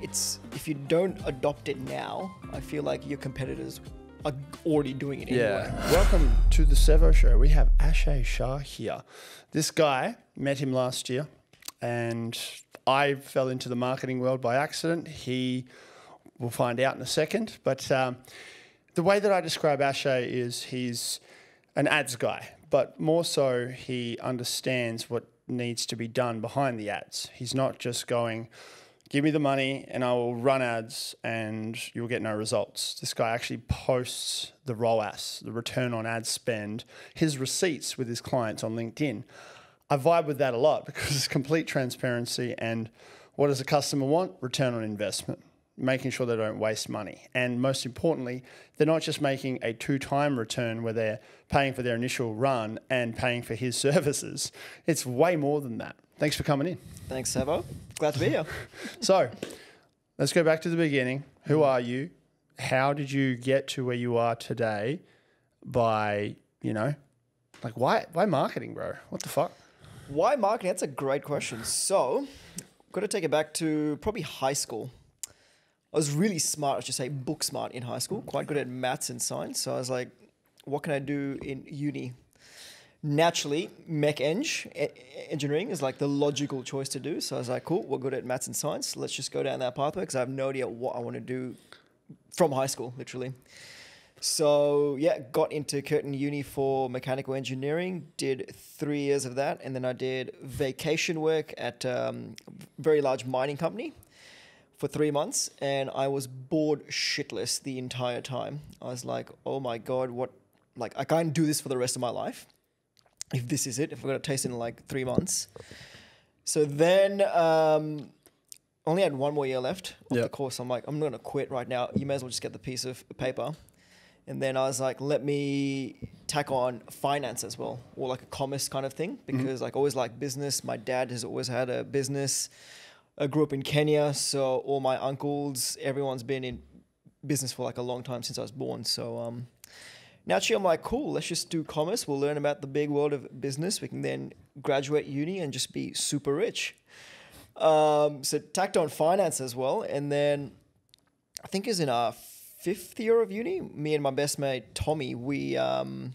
it's, if you don't adopt it now, I feel like your competitors are already doing it anyway. Yeah. Welcome to The Sevo Show. We have Aashay Shah here. This guy, met him last year, and I fell into the marketing world by accident. He will find out in a second. But the way that I describe Aashay is he's an ads guy, but more so he understands what needs to be done behind the ads. He's not just going, give me the money and I will run ads and you'll get no results. This guy actually posts the ROAS, the return on ad spend, his receipts with his clients on LinkedIn. I vibe with that a lot because it's complete transparency. And what does a customer want? Return on investment, making sure they don't waste money. And most importantly, they're not just making a two-time return where they're paying for their initial run and paying for his services. It's way more than that. Thanks for coming in. Thanks, Sevo. Glad to be here. So let's go back to the beginning. Who are you? How did you get to where you are today by, you know, like why marketing, bro? What the fuck? Why marketing? That's a great question. So got to take it back to probably high school. I was really smart, I should say book smart in high school, quite good at maths and science. So I was like, what can I do in uni? Naturally, engineering is like the logical choice to do. So I was like, cool, we're good at maths and science. Let's just go down that pathway because I have no idea what I want to do from high school, literally. So yeah, got into Curtin Uni for mechanical engineering, did 3 years of that. And then I did vacation work at a very large mining company for 3 months. And I was bored shitless the entire time. I was like, oh my God, what? Like, I can't do this for the rest of my life. If this is it, if I've got to taste it in like 3 months. So then only had one more year left of the course. I'm like, I'm not going to quit right now. You may as well just get the piece of paper. And then I was like, let me tack on finance as well, or like a commerce kind of thing, because I always liked business. My dad has always had a business. I grew up in Kenya, so all my uncles, everyone's been in business for like a long time since I was born. So naturally, I'm like, cool, let's just do commerce. We'll learn about the big world of business. We can then graduate uni and just be super rich. So tacked on finance as well. And then I think it was in our fifth year of uni, me and my best mate, Tommy, we were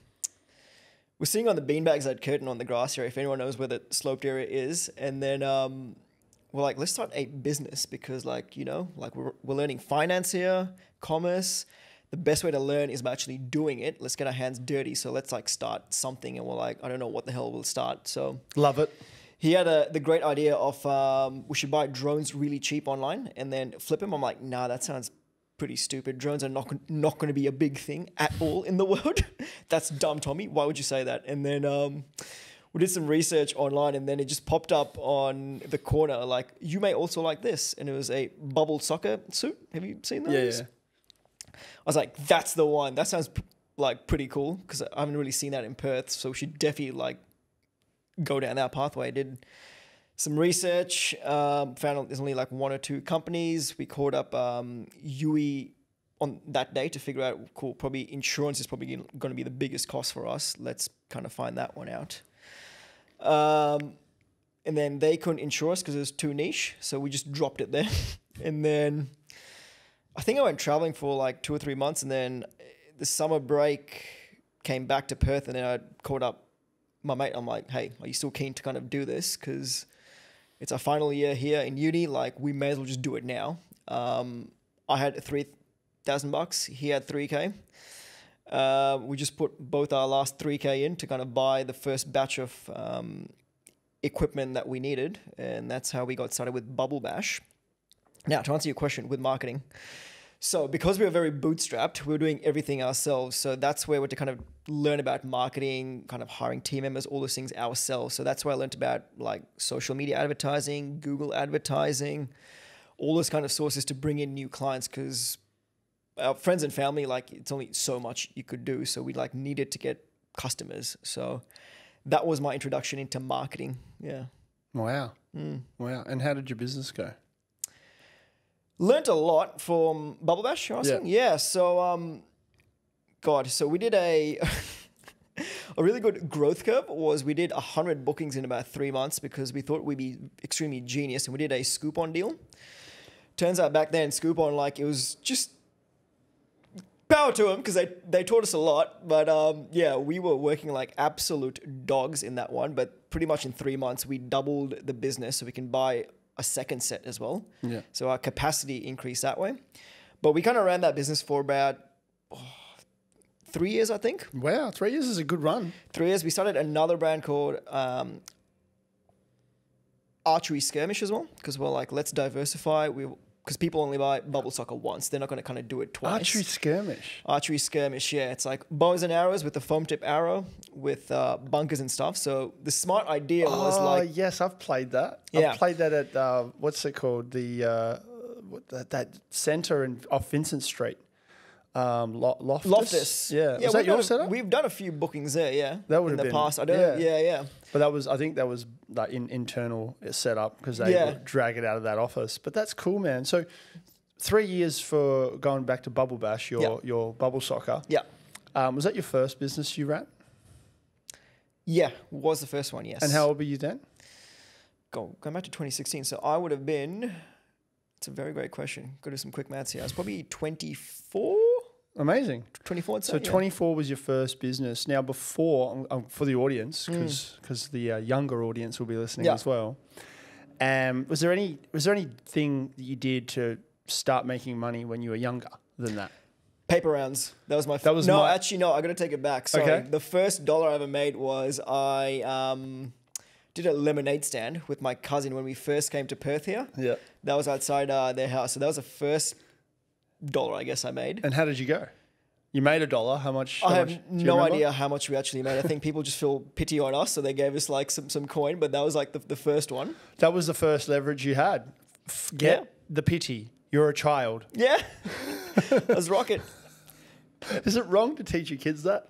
sitting on the beanbags at Curtin on the grass area, if anyone knows where the sloped area is. And then we're like, let's start a business because like, you know, like we're learning finance here, commerce. The best way to learn is by actually doing it. Let's get our hands dirty. So let's like start something. And we're like, I don't know what the hell we'll start. So love it. He had the great idea of we should buy drones really cheap online and then flip them. I'm like, nah, that sounds pretty stupid. Drones are not going to be a big thing at all in the world. That's dumb, Tommy. Why would you say that? And then we did some research online and then it just popped up on the corner. Like, you may also like this. And it was a bubble soccer suit. Have you seen those? Yeah. I was like, that's the one. That sounds like pretty cool because I haven't really seen that in Perth. So we should definitely like go down that pathway. I did some research, found out there's only like one or two companies. We called up UE on that day to figure out, cool, probably insurance is probably going to be the biggest cost for us. Let's kind of find that one out. And then they couldn't insure us because it was too niche. So we just dropped it there. And then I think I went traveling for like 2 or 3 months and then the summer break came back to Perth and then I called up my mate. I'm like, hey, are you still keen to kind of do this? Because it's our final year here in uni. Like, we may as well just do it now. I had $3,000. He had $3K. We just put both our last $3K in to kind of buy the first batch of equipment that we needed. And that's how we got started with Bubble Bash. Now, to answer your question with marketing. So because we were very bootstrapped, we were doing everything ourselves. So that's where we had to kind of learn about marketing, kind of hiring team members, all those things ourselves. So that's where I learned about like social media advertising, Google advertising, all those kind of sources to bring in new clients because our friends and family, like it's only so much you could do. So we like needed to get customers. So that was my introduction into marketing. Yeah. Wow. Mm. Wow. And how did your business go? Learned a lot from Bubble Bash, you're asking? Yeah. Yeah, so, so we did a really good growth curve was we did 100 bookings in about 3 months because we thought we'd be extremely genius and we did a Scoopon deal. Turns out back then, Scoopon, like, it was just power to them because they taught us a lot. But yeah, we were working like absolute dogs in that one. But pretty much in 3 months, we doubled the business so we can buy a second set as well. Yeah. So our capacity increased that way. But we kind of ran that business for about 3 years, I think. Wow, 3 years is a good run. 3 years. We started another brand called Archery Skirmish as well, because we're like, let's diversify. Because people only buy bubble soccer once. They're not going to kind of do it twice. Archery Skirmish. Archery Skirmish, yeah. It's like bows and arrows with a foam tip arrow with bunkers and stuff. So the smart idea was like... Oh, yes, I've played that. Yeah. I've played that at, what's it called? The that centre off Vincent Street. Loftus. Loftus. Yeah. Yeah, was that your setup? We've done a few bookings there, yeah. That would have been in the past. I don't know. Yeah, yeah. But that was, I think that was like internal setup because they would drag it out of that office. But that's cool, man. So 3 years for going back to Bubble Bash, your bubble soccer. Yeah. Was that your first business you ran? Yeah, was the first one, yes. And how old were you then? Going back to 2016. So I would have been, it's a very great question. Go do some quick maths here. I was probably 24. Amazing. 24. So 24 was your first business. Now before, for the audience, because the younger audience will be listening as well. Was there anything that you did to start making money when you were younger than that? Paper rounds. That was my first. Actually, no, I got to take it back. Sorry. Okay. The first dollar I ever made was I did a lemonade stand with my cousin when we first came to Perth here. Yeah. That was outside their house. So that was the first dollar I guess I made. And how did you go? You made a dollar. How much? I have no idea how much we actually made. I think people just feel pity on us, so they gave us like some coin, but that was like the first one. That was the first leverage you had. Get the pity. You're a child. Yeah. Let's rock it. Is it wrong to teach your kids that?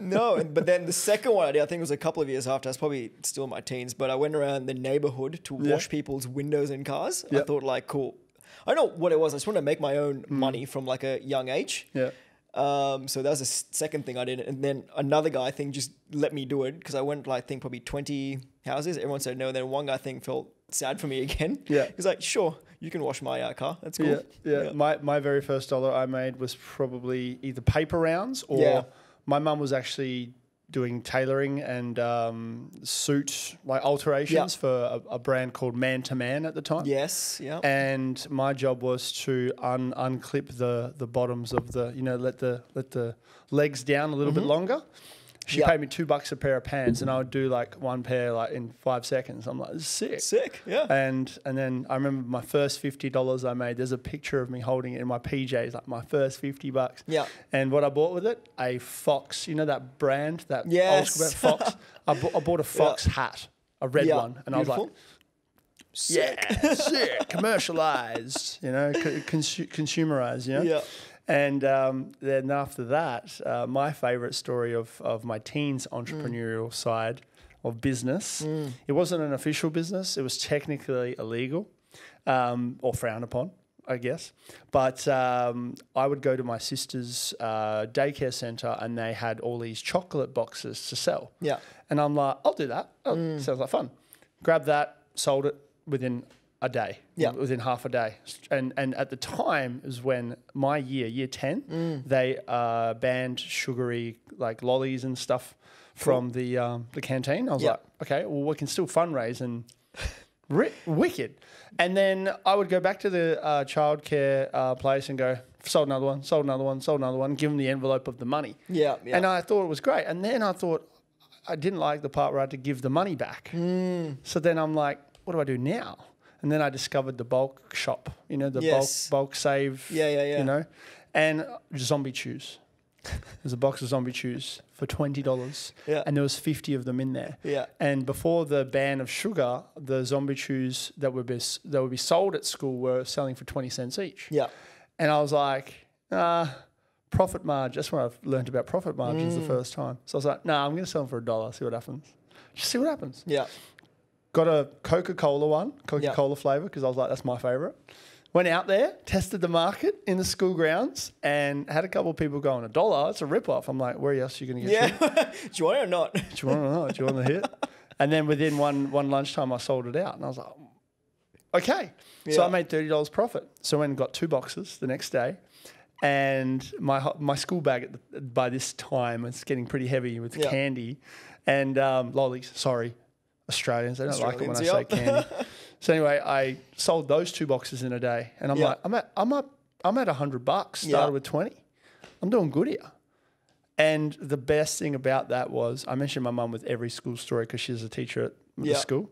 No, but then the second one I did, I think it was a couple of years after. I was probably still in my teens, but I went around the neighborhood to wash people's windows and cars. Yep. I thought like, cool. I don't know what it was. I just wanted to make my own money from like a young age. Yeah. So that was the second thing I did. And then another guy thing just let me do it because I went like, I think probably 20 houses. Everyone said no. Then one guy thing felt sad for me again. Yeah. He's like, sure, you can wash my car. That's cool. Yeah. My very first dollar I made was probably either paper rounds or my mum was actually doing tailoring and suit like alterations for a brand called Man to Man at the time. Yes, yeah. And my job was to unclip the bottoms of the, you know, let the legs down a little bit longer. She paid me $2 a pair of pants, and I would do like one pair like in 5 seconds. I'm like, this is sick. Sick, yeah. And then I remember my first $50 I made. There's a picture of me holding it in my PJs, like my first $50. Yeah. And what I bought with it, a fox. You know that brand, that old school brand, Fox. I bought a fox hat, a red one, and I was like, sick, sick, commercialized, you know, consumerized, you know. Yeah. And then after that, my favourite story of my teens entrepreneurial side of business, it wasn't an official business. It was technically illegal or frowned upon, I guess. But I would go to my sister's daycare centre and they had all these chocolate boxes to sell. Yeah. And I'm like, I'll do that. Oh, sounds like fun. Grabbed that, sold it within a day, within half a day. And at the time is when my year 10, they banned sugary like lollies and stuff from the canteen. I was like, okay, well, we can still fundraise and wicked. And then I would go back to the childcare place and go, sold another one, sold another one, sold another one, give them the envelope of the money. Yeah, yeah. And I thought it was great. And then I thought, I didn't like the part where I had to give the money back. So then I'm like, what do I do now? And then I discovered the bulk shop, you know, the bulk save, you know, and zombie chews. There's a box of zombie chews for $20 and there was 50 of them in there. Yeah. And before the ban of sugar, the zombie chews that would be sold at school were selling for 20 cents each. Yeah. And I was like, profit margin. That's when I learned about profit margins the first time. So I was like, no, I'm going to sell them for $1, see what happens. Just see what happens. Yeah. Got a Coca-Cola one, Coca-Cola flavour, because I was like, that's my favourite. Went out there, tested the market in the school grounds and had a couple of people going, $1, it's a rip-off. I'm like, where else are you going to get shit? Do you want it or not? Do you want it or not? Do you want the hit? And then within one lunchtime, I sold it out. And I was like, okay. Yeah. So I made $30 profit. So I went and got 2 boxes the next day. And my school bag by this time, it's getting pretty heavy with candy and lollies. Sorry, Australians, they don't like it when I say candy. So anyway, I sold those 2 boxes in a day, and I'm like, I'm at $100. Started with 20. I'm doing good here. And the best thing about that was I mentioned my mum with every school story because she's a teacher at the school.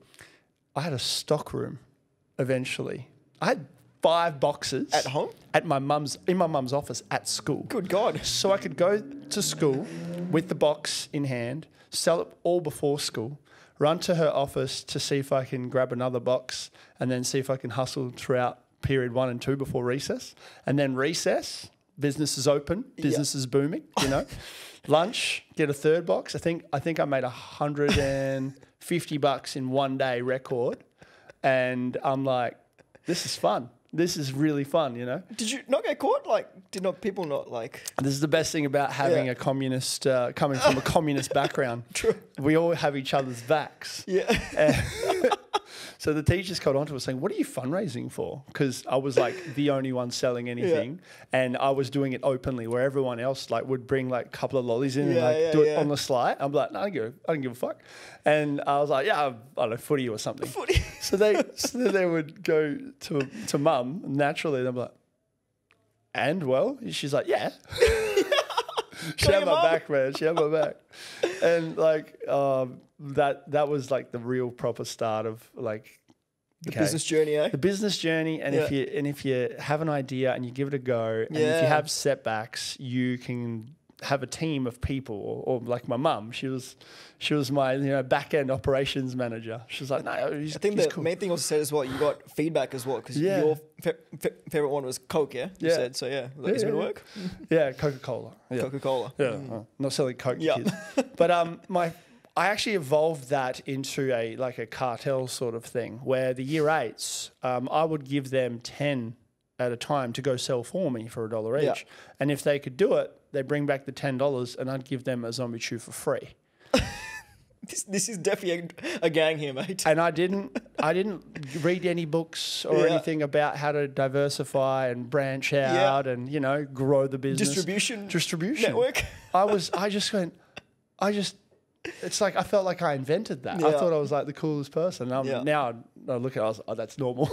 I had a stock room. Eventually, I had 5 boxes at home at my mum's in my mum's office at school. Good God! So I could go to school with the box in hand, sell it all before school, run to her office to see if I can grab another box, and then see if I can hustle throughout period 1 and 2 before recess, and then recess. Business is open, business is booming. You know, lunch, get a 3rd box. I think I made $150 in one day record, and I'm like, this is fun. This is really fun, you know. Did you not get caught? Like, did not people not like? This is the best thing about having a communist, coming from a communist background. True. We all have each other's backs. Yeah. So the teachers called onto us saying, what are you fundraising for? Because I was like the only one selling anything. Yeah. And I was doing it openly where everyone else like would bring like a couple of lollies in and like do it on the slide. I'm like, no, I don't give a fuck. And I was like, yeah, I don't know, footy or something. Footy. So they would go to mum naturally. And I'm like, and well, she's like, yeah. She had my back, man. She had my back. And like that was like the real proper start of like the business journey, eh? The business journey. And if you have an idea and you give it a go, and if you have setbacks, you can have a team of people, or like my mum, she was my back end operations manager. She was like, no, he's, I think the main thing also said as well, you got feedback as well because your favorite one was Coke, you said, so is it gonna work? Yeah, Coca-Cola. Yeah. Coca-Cola. Yeah, not selling Coke to kids. But I actually evolved that into a cartel sort of thing where the year 8s, I would give them 10 at a time to go sell for me for $1 each, and if they could do it, they bring back the $10 and I'd give them a zombie chew for free. This is definitely a gang here, mate. And I didn't read any books or anything about how to diversify and branch out and, grow the business. Distribution network. It's like I felt like I invented that. Yeah. I thought I was like the coolest person. Now I look at it, I was like, oh, that's normal.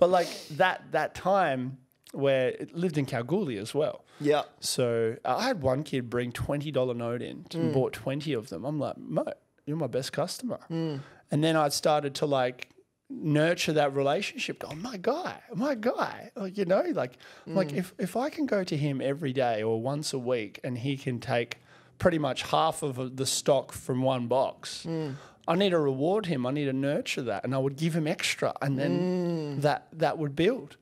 But like that time where it lived in Kalgoorlie as well. Yeah. So I had one kid bring $20 note in and bought 20 of them. I'm like, Mo, you're my best customer. And then I started to like nurture that relationship. Oh, my guy. Oh, you know, like, like if I can go to him every day or once a week and he can take pretty much half of the stock from one box, I need to reward him. I need to nurture that. And I would give him extra. And then that would build.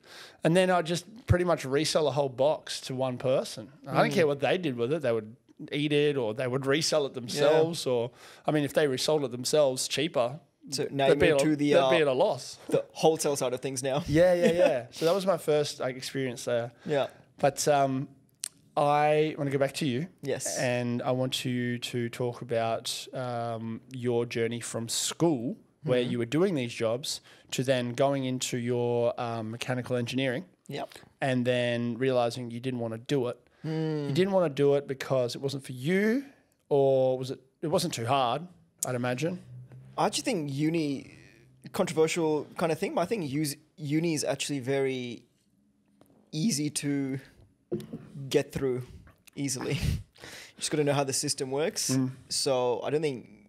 And then I'd just pretty much resell a whole box to one person. I don't care what they did with it. They would eat it or they would resell it themselves. Yeah. Or, I mean, if they resold it themselves cheaper, so now they'd be at a loss. The wholesale side of things now. Yeah. So that was my first experience there. Yeah. But I want to go back to you. Yes. And I want you to talk about your journey from school where you were doing these jobs to then going into your mechanical engineering. Yep. And then realizing you didn't want to do it. You didn't want to do it because it wasn't for you, or was it? It wasn't too hard, I'd imagine. I actually think uni, controversial kind of thing, but I think uni is actually very easy to get through easily. You just got to know how the system works. So I don't think,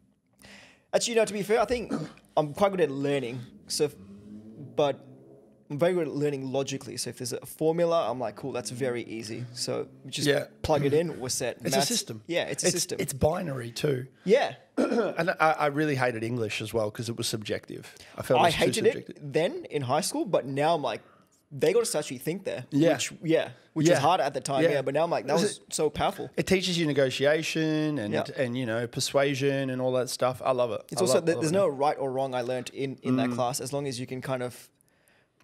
actually, to be fair, I think I'm quite good at learning. But I'm very good at learning logically. So if there's a formula, I'm like, cool, that's very easy. So just plug it in, we're set. It's a system. Yeah, it's a system. It's binary too. Yeah. And I really hated English as well because it was subjective. I hated it then in high school, but now I'm like, they got us to actually think there, which was hard at the time, but now I'm like, that was so powerful. It teaches you negotiation and persuasion and all that stuff. I love it. It's there's no right or wrong I learned in that class, as long as you can kind of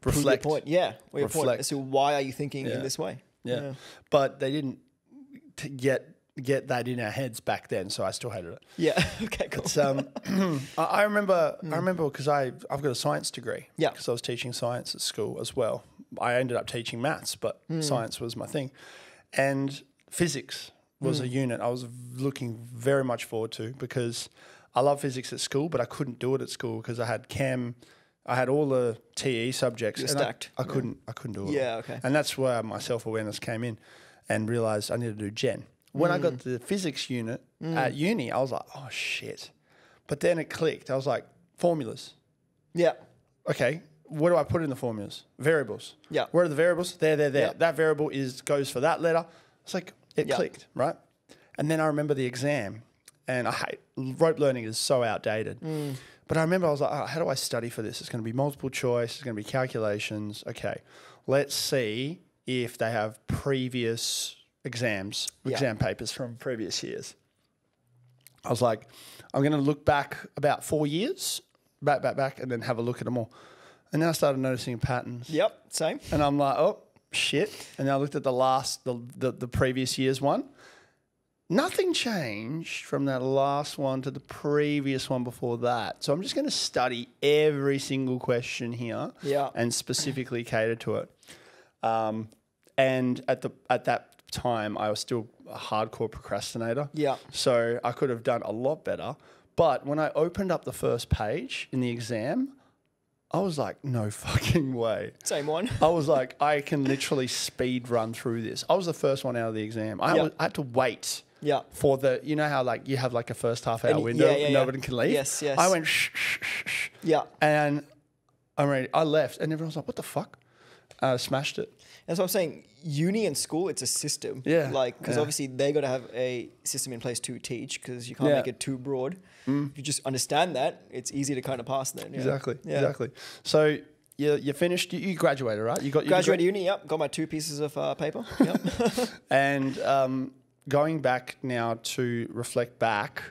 reflect your point, as to why are you thinking in this way. But they didn't get get that in our heads back then, so I still hated it. Yeah. Okay. Cool. But, I remember because I've got a science degree. Yeah. Because I was teaching science at school as well. I ended up teaching maths, but science was my thing, and physics was a unit I was looking very much forward to because I love physics at school, but I couldn't do it at school because I had chem. I had all the TE subjects. You're stacked. I couldn't do it. Yeah, okay. And that's where my self-awareness came in and realised I needed to do gen. When I got to the physics unit at uni, I was like, oh, shit. But then it clicked. I was like, formulas. Yeah. Okay, what do I put in the formulas? Variables. Yeah. Where are the variables? There, there, there. Yeah. That variable goes for that letter. It's like it clicked, right? And then I remember the exam, and I hate rope learning is so outdated. But I remember I was like, oh, how do I study for this? It's going to be multiple choice. It's going to be calculations. Okay, let's see if they have previous exams, exam papers from previous years. I was like, I'm going to look back about 4 years, back, and then have a look at them all. And then I started noticing patterns. Yep, same. And I'm like, oh, shit. And I looked at the previous year's one. Nothing changed from that last one to the previous one before that. So I'm just going to study every single question here and specifically cater to it. And at that time, I was still a hardcore procrastinator. Yeah. So I could have done a lot better. But when I opened up the first page in the exam, I was like, no fucking way. Same one. I was like, I can literally speed run through this. I was the first one out of the exam. I had to wait. Yeah. For the, you know how like you have like a first half hour window and nobody can leave? Yes, yes. I went shh. Yeah. And I left and everyone was like, what the fuck? Smashed it. That's what I'm saying. Uni and school, it's a system. Yeah. Like, because obviously they got to have a system in place to teach because you can't make it too broad. If you just understand that, it's easy to kind of pass then. Yeah. Exactly. Yeah. Exactly. So you finished, you graduated, right? You got graduated uni, yep. Got my 2 pieces of paper. Yep. And going back now to reflect back,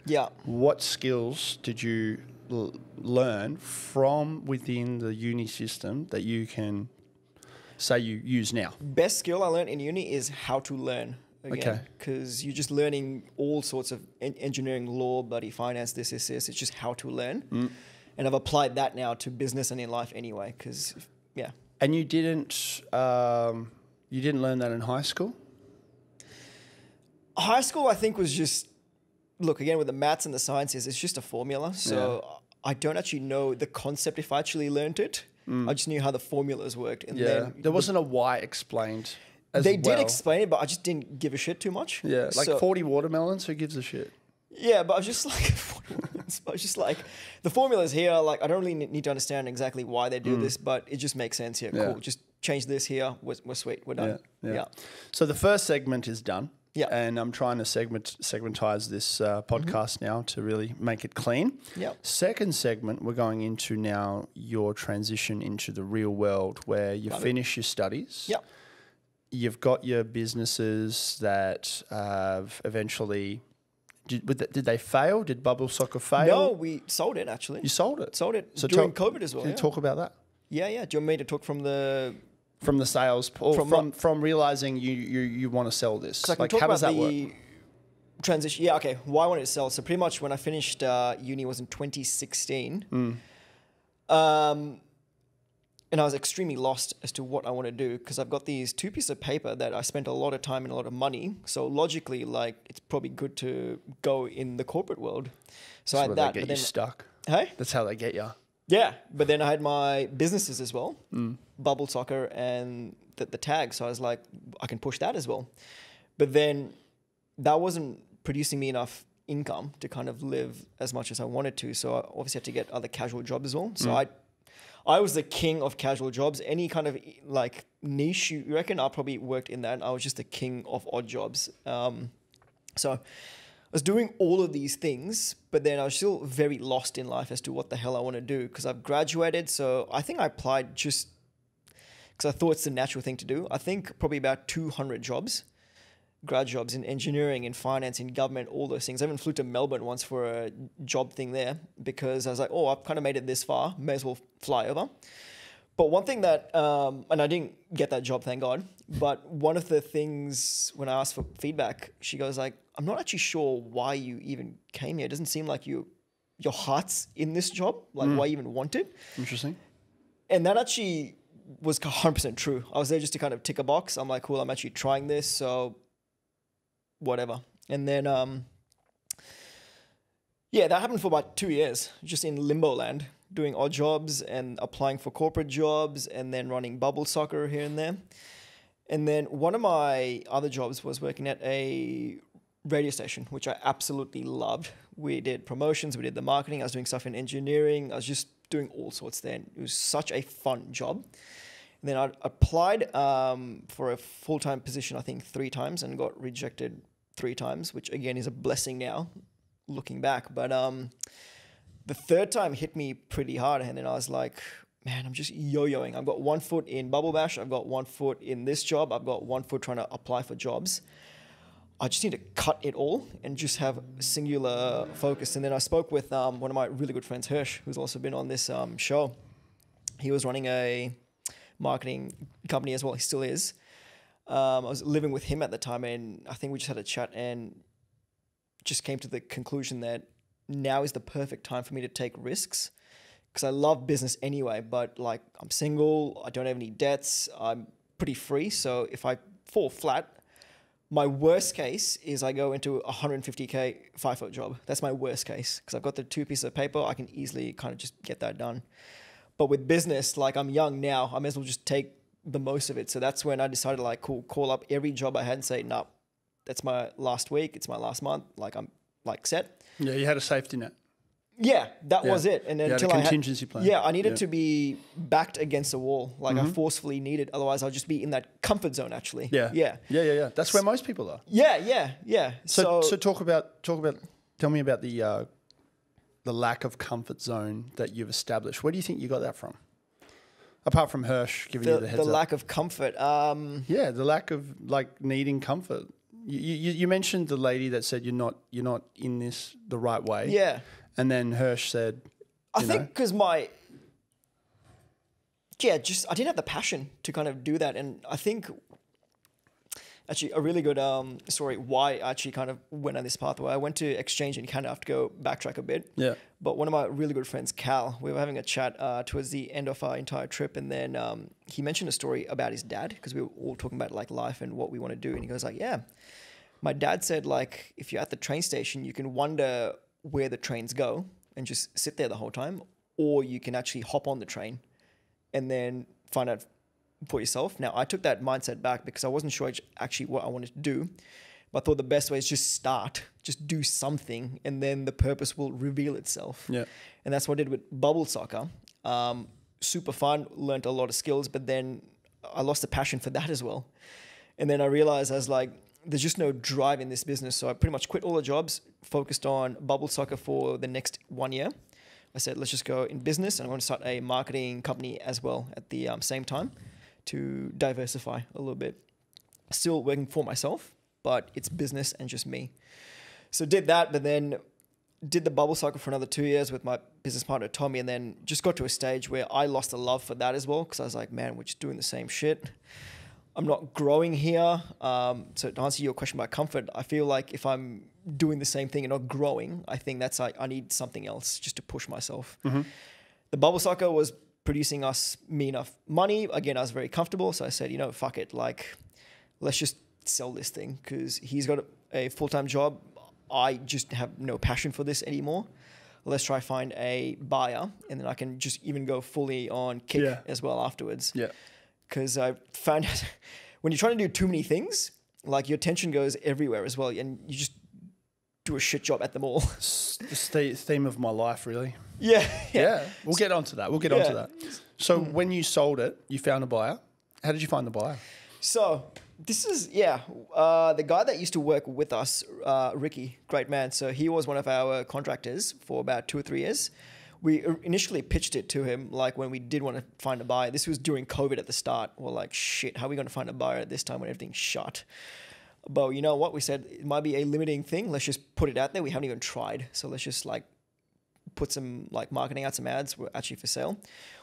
what skills did you learn from within the uni system that you can say you use now? Best skill I learned in uni is how to learn. Again, because you're just learning all sorts of engineering, law, finance, this. It's just how to learn. And I've applied that now to business and in life anyway, because, yeah. And you didn't learn that in high school? High school, I think, was just, look, again, with the maths and the sciences, it's just a formula. So I don't actually know the concept if I actually learned it. I just knew how the formulas worked. And then there wasn't a why explained. They did explain it, but I just didn't give a shit too much. Yeah, like 40 watermelons, who gives a shit? Yeah, but I was just like, the formula's here, like I don't really need to understand exactly why they do this, but it just makes sense here. Yeah. Cool, just change this here, we're sweet, we're done. Yeah, yeah. So the first segment is done. Yeah. And I'm trying to segmentize this podcast now to really make it clean. Yeah. Second segment, we're going into now your transition into the real world where you finish your studies. Yeah. You've got your businesses that eventually did they fail? Did Bubble Soccer fail? No, we sold it actually. You sold it. Sold it so during COVID as well. Can you talk about that? Yeah, yeah. Do you want me to talk from the sales, or from realizing you want to sell this? Like how does that work? Transition. Yeah. Okay. Why I wanted to sell? So pretty much when I finished uni was in 2016, and I was extremely lost as to what I want to do because I've got these 2 pieces of paper that I spent a lot of time and a lot of money. So logically, like it's probably good to go in the corporate world. So that's where they get you stuck. Hey, that's how they get you. Yeah, but then I had my businesses as well, Bubble Soccer and the tag. So I was like, I can push that as well. But then that wasn't producing me enough income to kind of live as much as I wanted to. So I obviously had to get other casual jobs as well. So I was the king of casual jobs. Any kind of like niche you reckon, I probably worked in that. I was just the king of odd jobs. So I was doing all of these things, but then I was still very lost in life as to what the hell I want to do because I've graduated. So I think I applied just because I thought it's the natural thing to do. I think probably about 200 jobs, grad jobs in engineering, in finance, in government, all those things. I even flew to Melbourne once for a job thing there because I was like, oh, I've kind of made it this far. May as well fly over. But one thing that, and I didn't get that job, thank God, but one of the things when I asked for feedback, she goes like, I'm not actually sure why you even came here. It doesn't seem like your heart's in this job, like why you even want it. Interesting. And that actually was 100% true. I was there just to kind of tick a box. I'm like, cool, I'm actually trying this, so whatever. And then, yeah, that happened for about 2 years, just in limbo land, doing odd jobs and applying for corporate jobs and then running bubble soccer here and there. And then one of my other jobs was working at a radio station, which I absolutely loved. We did promotions, we did the marketing, I was doing stuff in engineering, I was just doing all sorts there. And it was such a fun job. And then I applied for a full-time position, I think 3 times and got rejected 3 times, which again is a blessing now looking back. But the third time hit me pretty hard, and then I was like, man, I'm just yo-yoing. I've got one foot in Bubble Bash, I've got one foot in this job, I've got one foot trying to apply for jobs. I just need to cut it all and just have singular focus. And then I spoke with one of my really good friends, Hirsch, who's also been on this show. He was running a marketing company as well. He still is. I was living with him at the time, and I think we just had a chat and just came to the conclusion that now is the perfect time for me to take risks, because I love business anyway, but like I'm single, I don't have any debts, I'm pretty free. So if I fall flat, my worst case is I go into a 150K FIFO job. That's my worst case, because I've got the 2 pieces of paper. I can easily kind of just get that done. But with business, like I'm young now, I may as well just take the most of it. So that's when I decided like, cool, call up every job I had and say, no, that's my last week. It's my last month. Like I'm like set. Yeah, you had a safety net. Yeah, that was it. And until I had a contingency plan. Yeah, I needed to be backed against a wall. Like I forcefully needed, otherwise I'll just be in that comfort zone actually. Yeah. Yeah. Yeah, yeah, yeah. That's where most people are. Yeah, yeah, yeah. So tell me about the lack of comfort zone that you've established. Where do you think you got that from? Apart from Hirsch giving you the heads up. The lack of comfort. Yeah, the lack of like needing comfort. You mentioned the lady that said you're not in this the right way. Yeah. And then Hirsch said, I didn't have the passion to kind of do that. And I think actually a really good story why I actually kind of went on this pathway. I went to exchange in Canada. I have to go backtrack a bit. Yeah. But one of my really good friends, Cal, we were having a chat towards the end of our entire trip. And then he mentioned a story about his dad, because we were all talking about like life and what we want to do. And he goes like, yeah, my dad said like, if you're at the train station, you can wonder where the trains go and just sit there the whole time, or you can actually hop on the train and then find out for yourself. Now, I took that mindset back because I wasn't sure actually what I wanted to do, but I thought the best way is just start, just do something, and then the purpose will reveal itself. Yeah. And that's what I did with bubble soccer. Super fun, learned a lot of skills, but then I lost the passion for that as well. And then I realized I was like, there's just no drive in this business. So I pretty much quit all the jobs, focused on bubble soccer for the next 1 year. I said, let's just go in business. And I'm going to start a marketing company as well at the same time to diversify a little bit. Still working for myself, but it's business and just me. So did that, but then did the bubble soccer for another 2 years with my business partner, Tommy, and then just got to a stage where I lost the love for that as well, because I was like, man, we're just doing the same shit. I'm not growing here. So to answer your question about comfort, I feel like if I'm doing the same thing and not growing, I think that's like I need something else just to push myself. Mm-hmm. The bubble soccer was producing me enough money. Again, I was very comfortable. So I said, you know, fuck it. Like, let's just sell this thing, because he's got a full-time job. I just have no passion for this anymore. Let's try find a buyer, and then I can just even go fully on Kick as well afterwards. Yeah. Because I found out when you're trying to do too many things, like your attention goes everywhere as well, and you just do a shit job at them all. It's the theme of my life, really. Yeah. Yeah. We'll get onto that. So when you sold it, you found a buyer. How did you find the buyer? So this is, the guy that used to work with us, Ricky, great man. So he was one of our contractors for about 2 or 3 years. We initially pitched it to him, like when we did want to find a buyer. This was during COVID at the start. We're like, shit, how are we going to find a buyer at this time when everything's shut? But you know what? We said it might be a limiting thing. Let's just put it out there. We haven't even tried. So let's just like put some like marketing out, some ads were actually for sale.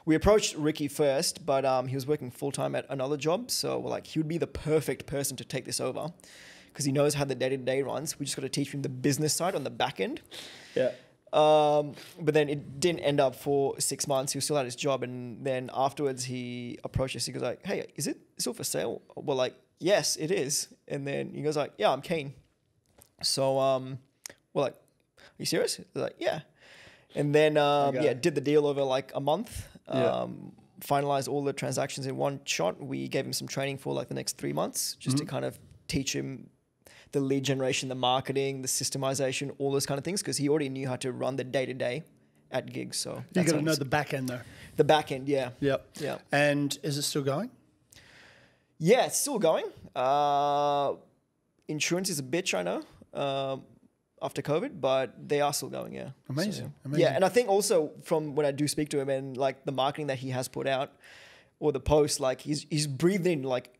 We approached Ricky first, but he was working full-time at another job. So we're like, he would be the perfect person to take this over because he knows how the day-to-day runs. We just got to teach him the business side on the back end. Yeah. But then it didn't end up for 6 months. He was still at his job. And then afterwards he approached us. He goes like, hey, is it still for sale? We're like, yes, it is. And then he goes like, yeah, I'm keen. So we're like, are you serious? They're like, yeah. And then yeah, did the deal over like a month, finalized all the transactions in one shot. We gave him some training for like the next 3 months just to kind of teach him the lead generation, the marketing, the systemization, all those kind of things, because he already knew how to run the day-to-day at gigs. So you got to know the back end though. The back end, yeah. Yep. Yeah. And is it still going? Yeah, it's still going. Insurance is a bitch, I know. After COVID, but they are still going, yeah. Amazing, so, amazing. Yeah, and I think also from when I do speak to him and like the marketing that he has put out or the posts, like he's breathed in like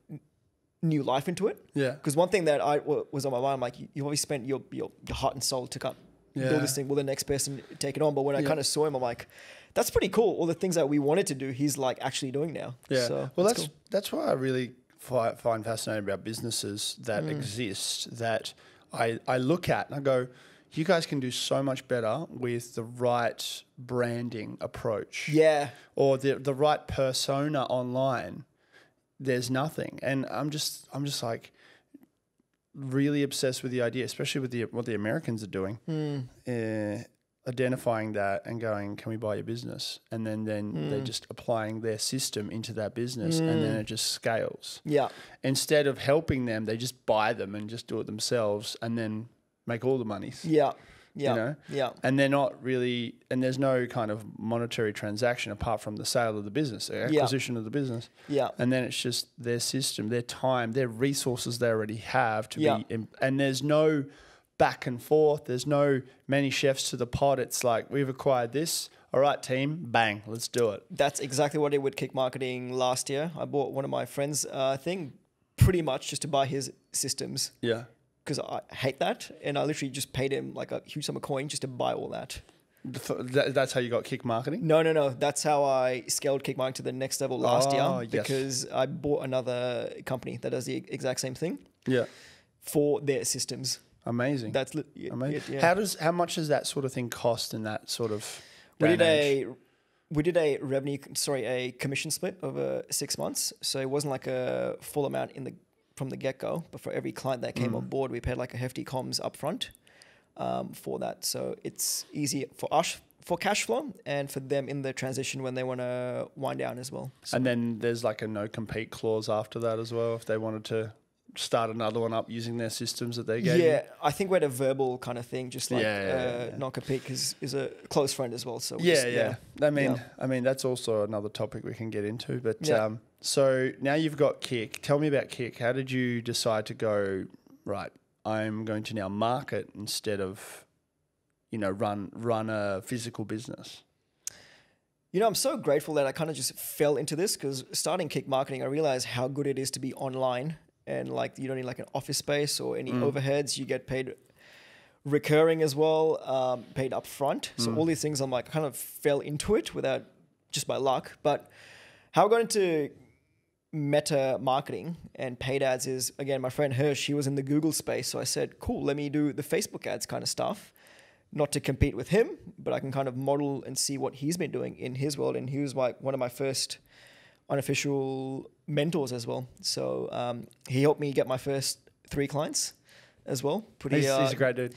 new life into it. Yeah. Because one thing that was on my mind, like you always spent your heart and soul to come build this thing. Will the next person take it on? But when I kind of saw him, I'm like, that's pretty cool. All the things that we wanted to do, he's like actually doing now. Yeah. So, well, that's cool. That's why I really find fascinating about businesses that exist that I look at and I go, you guys can do so much better with the right branding approach. Yeah. Or the right persona online. There's nothing. And I'm just like really obsessed with the idea, especially with what the Americans are doing, identifying that and going, can we buy your business? And then they're just applying their system into that business and then it just scales. Yeah. Instead of helping them, they just buy them and just do it themselves and then make all the monies. Yeah. Yeah. You know? Yeah. And they're not really, and there's no kind of monetary transaction apart from the sale of the business, the acquisition of the business. Yeah. And then it's just their system, their time, their resources they already have to be, and there's no back and forth. There's no many chefs to the pot. It's like, we've acquired this. All right, team, bang, let's do it. That's exactly what I did with Kick Marketing last year. I bought one of my friends' thing pretty much just to buy his systems. Yeah. Because I hate that, and I literally just paid him like a huge sum of coin just to buy all that. That's how you got Kick Marketing? No, no, no. That's how I scaled Kick Marketing to the next level last year because I bought another company that does the exact same thing. Yeah, for their systems. Amazing. That's amazing. Yeah. How much does that sort of thing cost in that sort of? We did a revenue, sorry, a commission split over 6 months, so it wasn't like a full amount in the. From the get-go, but for every client that came on board, we paid like a hefty comms up front for that. So it's easy for us for cash flow and for them in the transition when they want to wind down as well. So. And then there's like a no-compete clause after that as well if they wanted to start another one up using their systems that they gave you? Yeah, I think we had a verbal kind of thing, just like non-compete because is a close friend as well. So we I mean, that's also another topic we can get into, but... Yeah. So now you've got Kick. Tell me about Kick. How did you decide to go, right, I'm going to now market instead of, you know, run a physical business? You know, I'm so grateful that I kind of just fell into this because starting Kick Marketing, I realized how good it is to be online and like you don't need like an office space or any overheads. You get paid recurring as well, paid up front. So all these things I'm like kind of fell into it without just by luck. But how I got into meta marketing and paid ads is, again, my friend Hirsch, he was in the Google space. So I said, cool, let me do the Facebook ads kind of stuff, not to compete with him, but I can kind of model and see what he's been doing in his world. And he was like one of my first unofficial mentors as well. So he helped me get my first 3 clients as well. He's a great dude.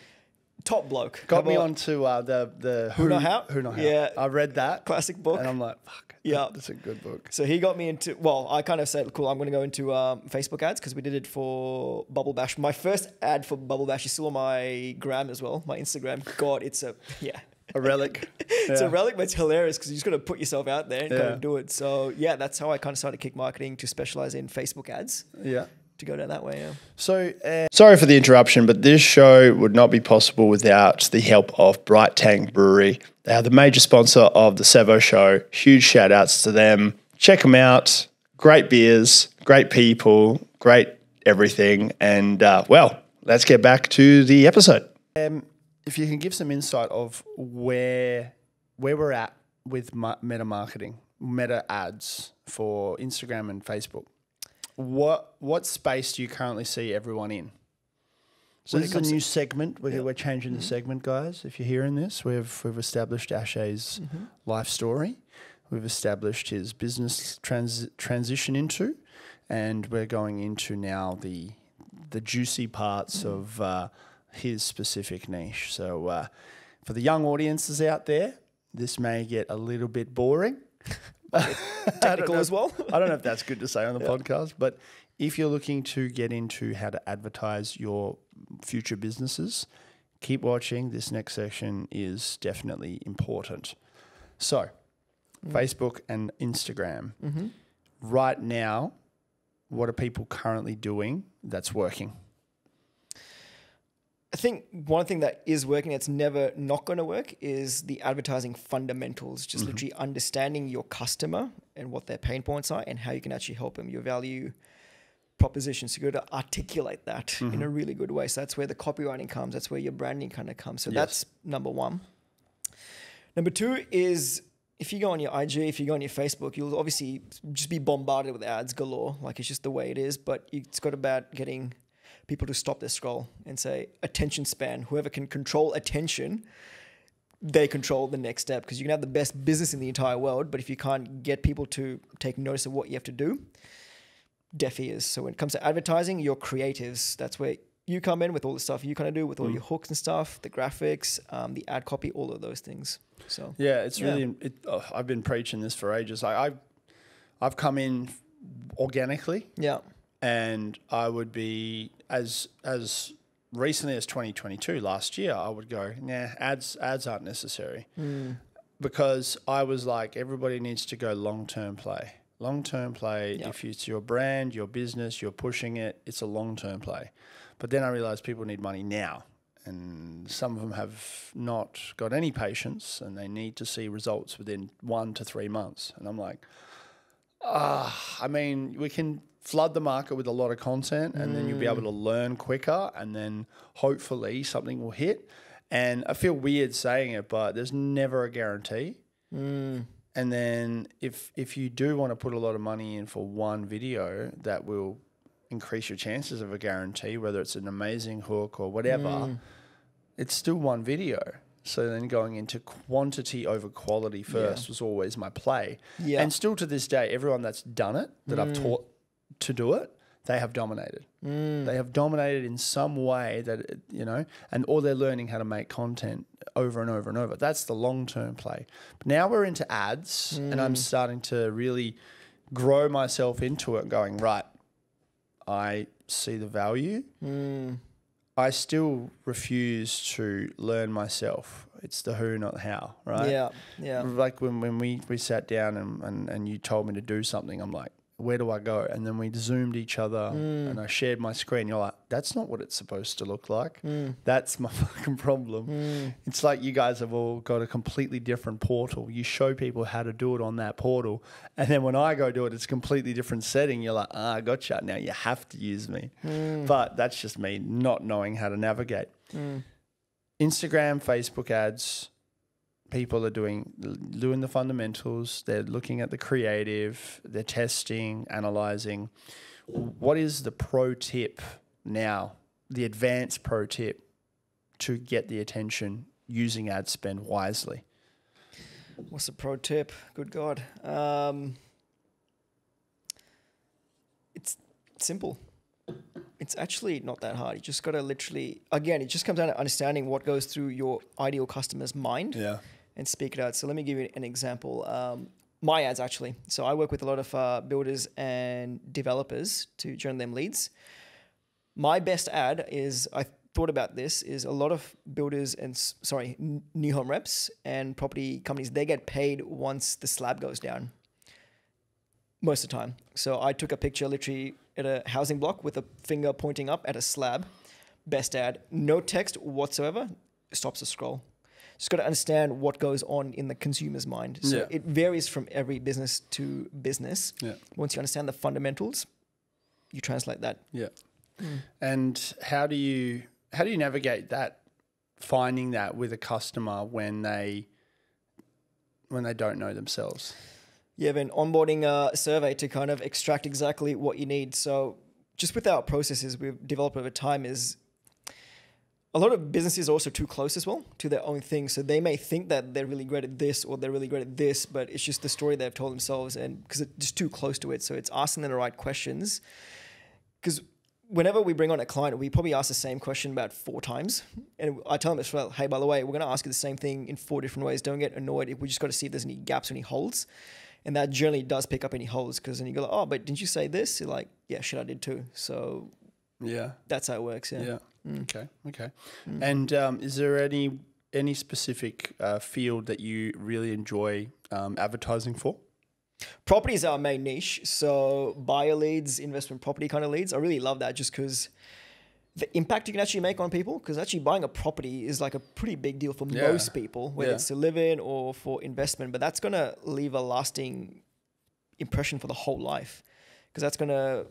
Top bloke. Got me onto the Who Not How. Yeah. I read that. Classic book. And I'm like, fuck, that's a good book. So he got me into, well, I kind of said, cool, I'm going to go into Facebook ads because we did it for Bubble Bash. My first ad for Bubble Bash is still on my gram as well, my Instagram. God, it's a relic. It's a relic, but it's hilarious because you just got to put yourself out there and kind of do it. So yeah, that's how I kind of started Kick Marketing to specialize in Facebook ads. Yeah. To go down that way, yeah. So, sorry for the interruption, but this show would not be possible without the help of Bright Tang Brewery. They are the major sponsor of The Sevo Show. Huge shout outs to them. Check them out. Great beers, great people, great everything. And well, let's get back to the episode. If you can give some insight of where where we're at with meta marketing, meta ads for Instagram and Facebook, what space do you currently see everyone in? So this is a new segment. We're changing the segment, guys. If you're hearing this, we've established Aashay's life story. We've established his business transition into, and we're going into now the juicy parts of his specific niche. So for the young audiences out there, this may get a little bit boring. Technical as well. I don't know if that's good to say on the podcast, but if you're looking to get into how to advertise your future businesses, keep watching. This next section is definitely important. So Facebook and Instagram. Right now, what are people currently doing that's working? I think one thing that is working, that's never not going to work, is the advertising fundamentals, just literally understanding your customer and what their pain points are and how you can actually help them, your value proposition. So you've got to articulate that in a really good way. So that's where the copywriting comes. That's where your branding kind of comes. So that's number one. Number two is, if you go on your IG, if you go on your Facebook, you'll obviously just be bombarded with ads galore. Like, it's just the way it is. But it's got about getting people to stop their scroll and say, attention span. Whoever can control attention, they control the next step. Because you can have the best business in the entire world, but if you can't get people to take notice of what you have to do, deaf ears. So when it comes to advertising, your creatives, that's where you come in with all the stuff you kind of do with all your hooks and stuff, the graphics, the ad copy, all of those things. So yeah, it's really, I've been preaching this for ages. I've come in organically. Yeah. And I would be, as recently as 2022, last year, I would go, nah, ads aren't necessary. Because I was like, everybody needs to go long-term play. Long-term play, if it's your brand, your business, you're pushing it, it's a long-term play. But then I realized people need money now, and some of them have not got any patience and they need to see results within 1 to 3 months. And I'm like, I mean, we can flood the market with a lot of content and then you'll be able to learn quicker and then hopefully something will hit. And I feel weird saying it, but there's never a guarantee. And then if you do want to put a lot of money in for one video that will increase your chances of a guarantee, whether it's an amazing hook or whatever, it's still one video. So then going into quantity over quality first was always my play. And still to this day, everyone that's done it, that I've taught to do it, they have dominated. They have dominated in some way that, you know, and or they're learning how to make content over and over and over. That's the long-term play. But now we're into ads and I'm starting to really grow myself into it, going, right, I see the value. I still refuse to learn myself. It's the who, not the how, right? Yeah, yeah. Like when we sat down and you told me to do something, I'm like, where do I go? And then we Zoomed each other and I shared my screen. You're like, that's not what it's supposed to look like. That's my fucking problem. It's like you guys have all got a completely different portal. You show people how to do it on that portal. And then when I go do it, it's a completely different setting. You're like, ah, gotcha. Now you have to use me. But that's just me not knowing how to navigate. Instagram, Facebook ads, people are doing the fundamentals. They're looking at the creative, they're testing, analyzing. What is the pro tip now, the advanced pro tip to get the attention using ad spend wisely? What's the pro tip? Good God. It's simple. It's actually not that hard. You just got to literally, again, it just comes down to understanding what goes through your ideal customer's mind. Yeah. And speak it out. So let me give you an example. My ads, actually. So I work with a lot of builders and developers to join them leads. My best ad is, I thought about this, is a lot of builders and, sorry, new home reps and property companies, they get paid once the slab goes down most of the time. So I took a picture literally at a housing block with a finger pointing up at a slab. Best ad. No text whatsoever. Stops the scroll. Just got to understand what goes on in the consumer's mind. So it varies from every business to business. Yeah. Once you understand the fundamentals, you translate that. Yeah. And how do you navigate that, finding that with a customer when they when they don't know themselves? Yeah, I've been onboarding a survey to kind of extract exactly what you need. So just with our processes we've developed over time is a lot of businesses are also too close as well to their own thing. So they may think that they're really great at this or they're really great at this, but it's just the story they've told themselves and because it's just too close to it. So it's asking them the right questions. Because whenever we bring on a client, we probably ask the same question about 4 times. And I tell them, it's like, hey, by the way, we're going to ask you the same thing in 4 different ways. Don't get annoyed. If we just got to see if there's any gaps or any holes. And that generally does pick up any holes because then you go, like, oh, but didn't you say this? You're like, yeah, shit, I did too. So yeah, that's how it works. Yeah. Yeah. Mm. Okay. Okay. Mm. And is there any specific field that you really enjoy advertising for? Property is our main niche. So buyer leads, investment property kind of leads. I really love that just because the impact you can actually make on people, because actually buying a property is like a pretty big deal for most people, whether it's to live in or for investment, but that's going to leave a lasting impression for the whole life because that's going to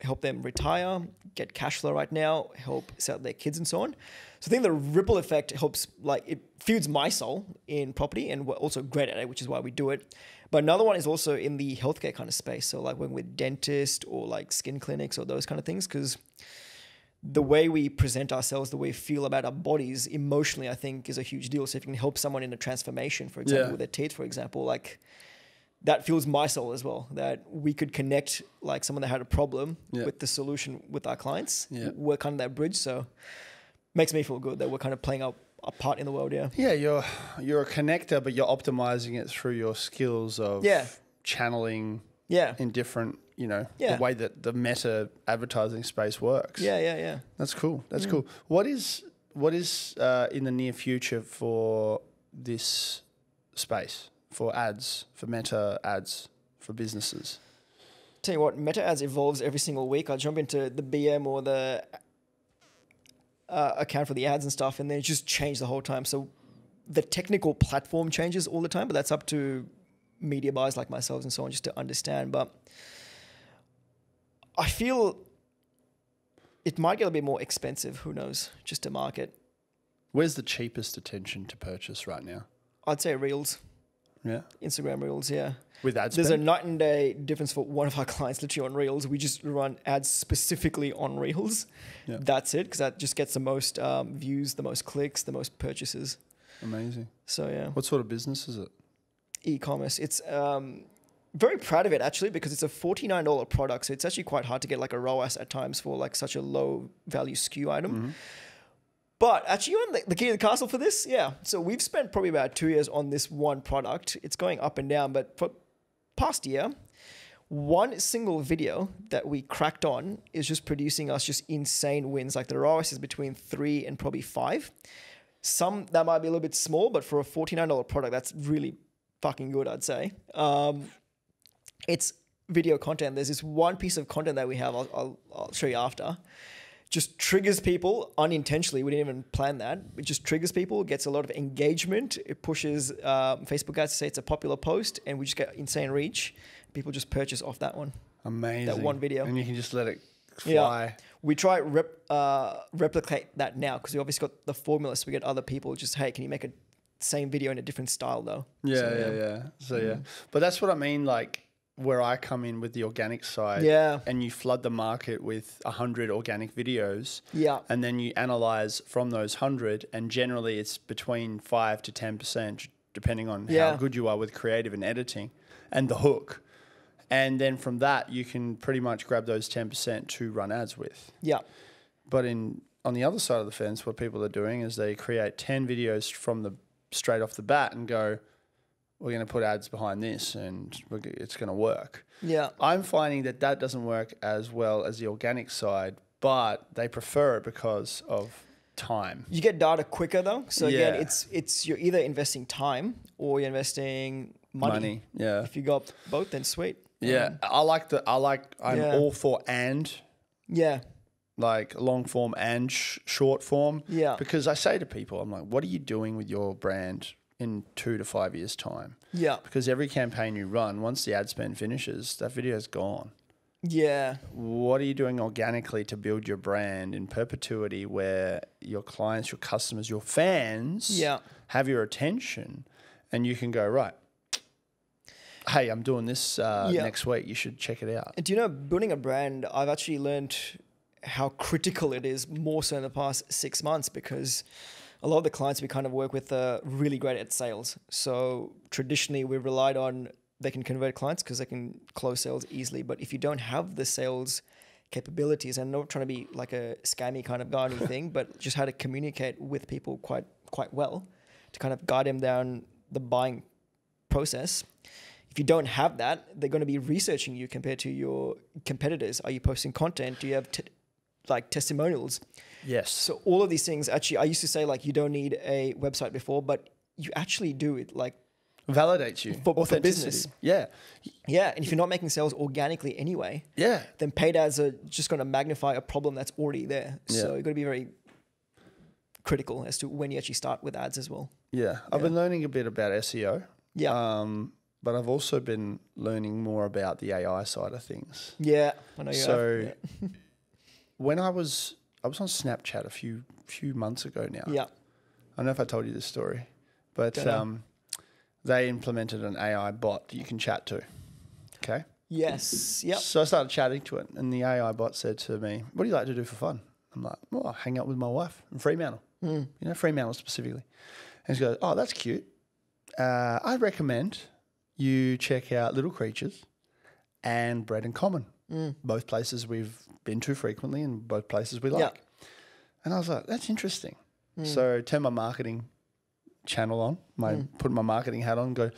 help them retire, get cash flow right now, help sell their kids and so on. So I think the ripple effect helps, like it feeds my soul in property and we're also great at it, which is why we do it. But another one is also in the healthcare kind of space. So like when we're dentists or like skin clinics or those kind of things, because the way we present ourselves, the way we feel about our bodies emotionally, I think is a huge deal. So if you can help someone in a transformation, for example, with their teeth, for example, like that fuels my soul as well, that we could connect like someone that had a problem with the solution with our clients. Yeah. We're kind of that bridge. So makes me feel good that we're kind of playing a part in the world. Yeah. Yeah. You're a connector, but you're optimizing it through your skills of channeling in different, you know, the way that the meta advertising space works. Yeah. Yeah. Yeah. That's cool. That's cool. What is in the near future for this space? For ads, for meta ads, for businesses? Tell you what, meta ads evolves every single week. I jump into the BM or the account for the ads and stuff, and then it just changed the whole time. So the technical platform changes all the time, but that's up to media buyers like myself and so on just to understand. But I feel it might get a bit more expensive, who knows, just to market. Where's the cheapest attention to purchase right now? I'd say Reels. Yeah. Instagram Reels, yeah. With ads. There's a night and day difference for one of our clients literally on Reels. We just run ads specifically on Reels. Yeah. That's it, because that just gets the most views, the most clicks, the most purchases. Amazing. So, yeah. What sort of business is it? E-commerce. It's very proud of it, actually, because it's a $49 product. So it's actually quite hard to get like a ROAS at times for like such a low value SKU item. Mm-hmm. But actually, you want the key to the castle for this? Yeah. So we've spent probably about 2 years on this one product. It's going up and down, but for past year, one single video that we cracked on is just producing us just insane wins. Like the ROAS is between 3 and probably 5. Some that might be a little bit small, but for a $49 product, that's really fucking good, I'd say. It's video content. There's this one piece of content that we have. I'll show you after. Just triggers people unintentionally. We didn't even plan that. It just triggers people, gets a lot of engagement. It pushes Facebook ads to say it's a popular post and we just get insane reach. People just purchase off that one. Amazing. That one video. And you can just let it fly. Yeah. We try replicate that now because we obviously got the formula, so we get other people just, hey, can you make a same video in a different style though? Yeah, so, yeah. So yeah. But that's what I mean, like, where I come in with the organic side and you flood the market with 100 organic videos and then you analyze from those 100 and generally it's between 5 to 10% depending on how good you are with creative and editing and the hook. And then from that, you can pretty much grab those 10% to run ads with. Yeah. But on the other side of the fence, what people are doing is they create 10 videos from the straight off the bat and go, we're going to put ads behind this and it's going to work. Yeah. I'm finding that that doesn't work as well as the organic side, but they prefer it because of time. You get data quicker though. So again, it's you're either investing time or you're investing money. Yeah. If you got both, then sweet. Yeah. I'm all for and. Yeah. Like long form and short form. Yeah. Because I say to people, I'm like, what are you doing with your brand in 2 to 5 years time? Yeah. Because every campaign you run, once the ad spend finishes, that video is gone. Yeah. What are you doing organically to build your brand in perpetuity where your clients, your customers, your fans have your attention? and you can go, right, hey, I'm doing this next week. You should check it out. Do you know, building a brand, I've actually learned how critical it is more so in the past 6 months, because a lot of the clients we kind of work with are really great at sales. So traditionally we relied on, they can convert clients because they can close sales easily. But if you don't have the sales capabilities, and I'm not trying to be like a scammy kind of guy or anything, but just how to communicate with people quite well to kind of guide them down the buying process. If you don't have that, they're going to be researching you compared to your competitors. Are you posting content? Do you have like testimonials? Yes. So all of these things, actually, I used to say like you don't need a website before, but you actually do. It like validates you for business. Yeah. Yeah. And if you're not making sales organically anyway, yeah, then paid ads are just going to magnify a problem that's already there. Yeah. So you've got to be very critical as to when you actually start with ads as well. Yeah. I've been learning a bit about SEO. Yeah. But I've also been learning more about the AI side of things. Yeah, I know you so yeah. When I was on Snapchat a few months ago now. Yeah, I don't know if I told you this story, but they implemented an AI bot that you can chat to. Okay. Yes. Yep. So I started chatting to it, and the AI bot said to me, "What do you like to do for fun?" I'm like, "Well, I hang out with my wife in Fremantle. Mm. You know, Fremantle specifically." And she goes, "Oh, that's cute. I recommend you check out Little Creatures and Bread in Common." Mm. Both places we've been to frequently and both places we like. Yeah. And I was like, that's interesting. Mm. So turn my marketing channel on, put my marketing hat on and go,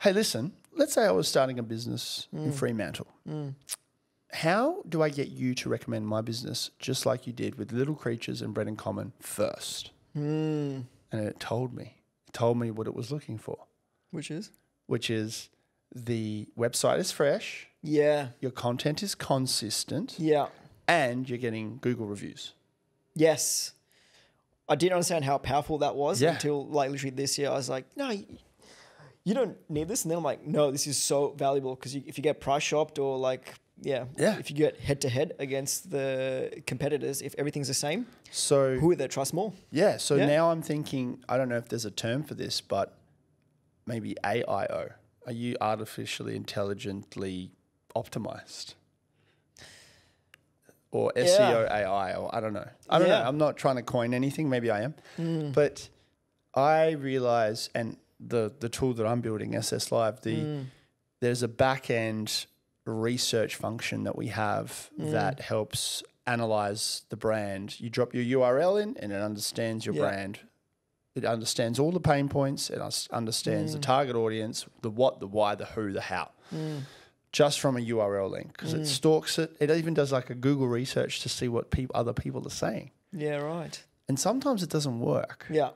hey, listen, let's say I was starting a business in Fremantle. Mm. How do I get you to recommend my business just like you did with Little Creatures and Bread in Common first? Mm. And it told me what it was looking for. Which is the website is fresh. Yeah. Your content is consistent. Yeah. And you're getting Google reviews. Yes. I didn't understand how powerful that was until like literally this year. I was like, no, you don't need this. And then I'm like, no, this is so valuable because if you get price shopped or like, if you get head to head against the competitors, if everything's the same, so who would they trust more? Yeah. So now I'm thinking, I don't know if there's a term for this, but maybe AIO. Are you artificially intelligently optimized? Or SEO AI, or I don't know. I don't know. I'm not trying to coin anything. Maybe I am. Mm. But I realize, and the tool that I'm building, SS Live, there's a back-end research function that we have that helps analyze the brand. You drop your URL in and it understands your brand. It understands all the pain points. It understands the target audience, the what, the why, the who, the how, just from a URL link because it stalks it. It even does like a Google research to see what other people are saying. Yeah, right. And sometimes it doesn't work. Yeah.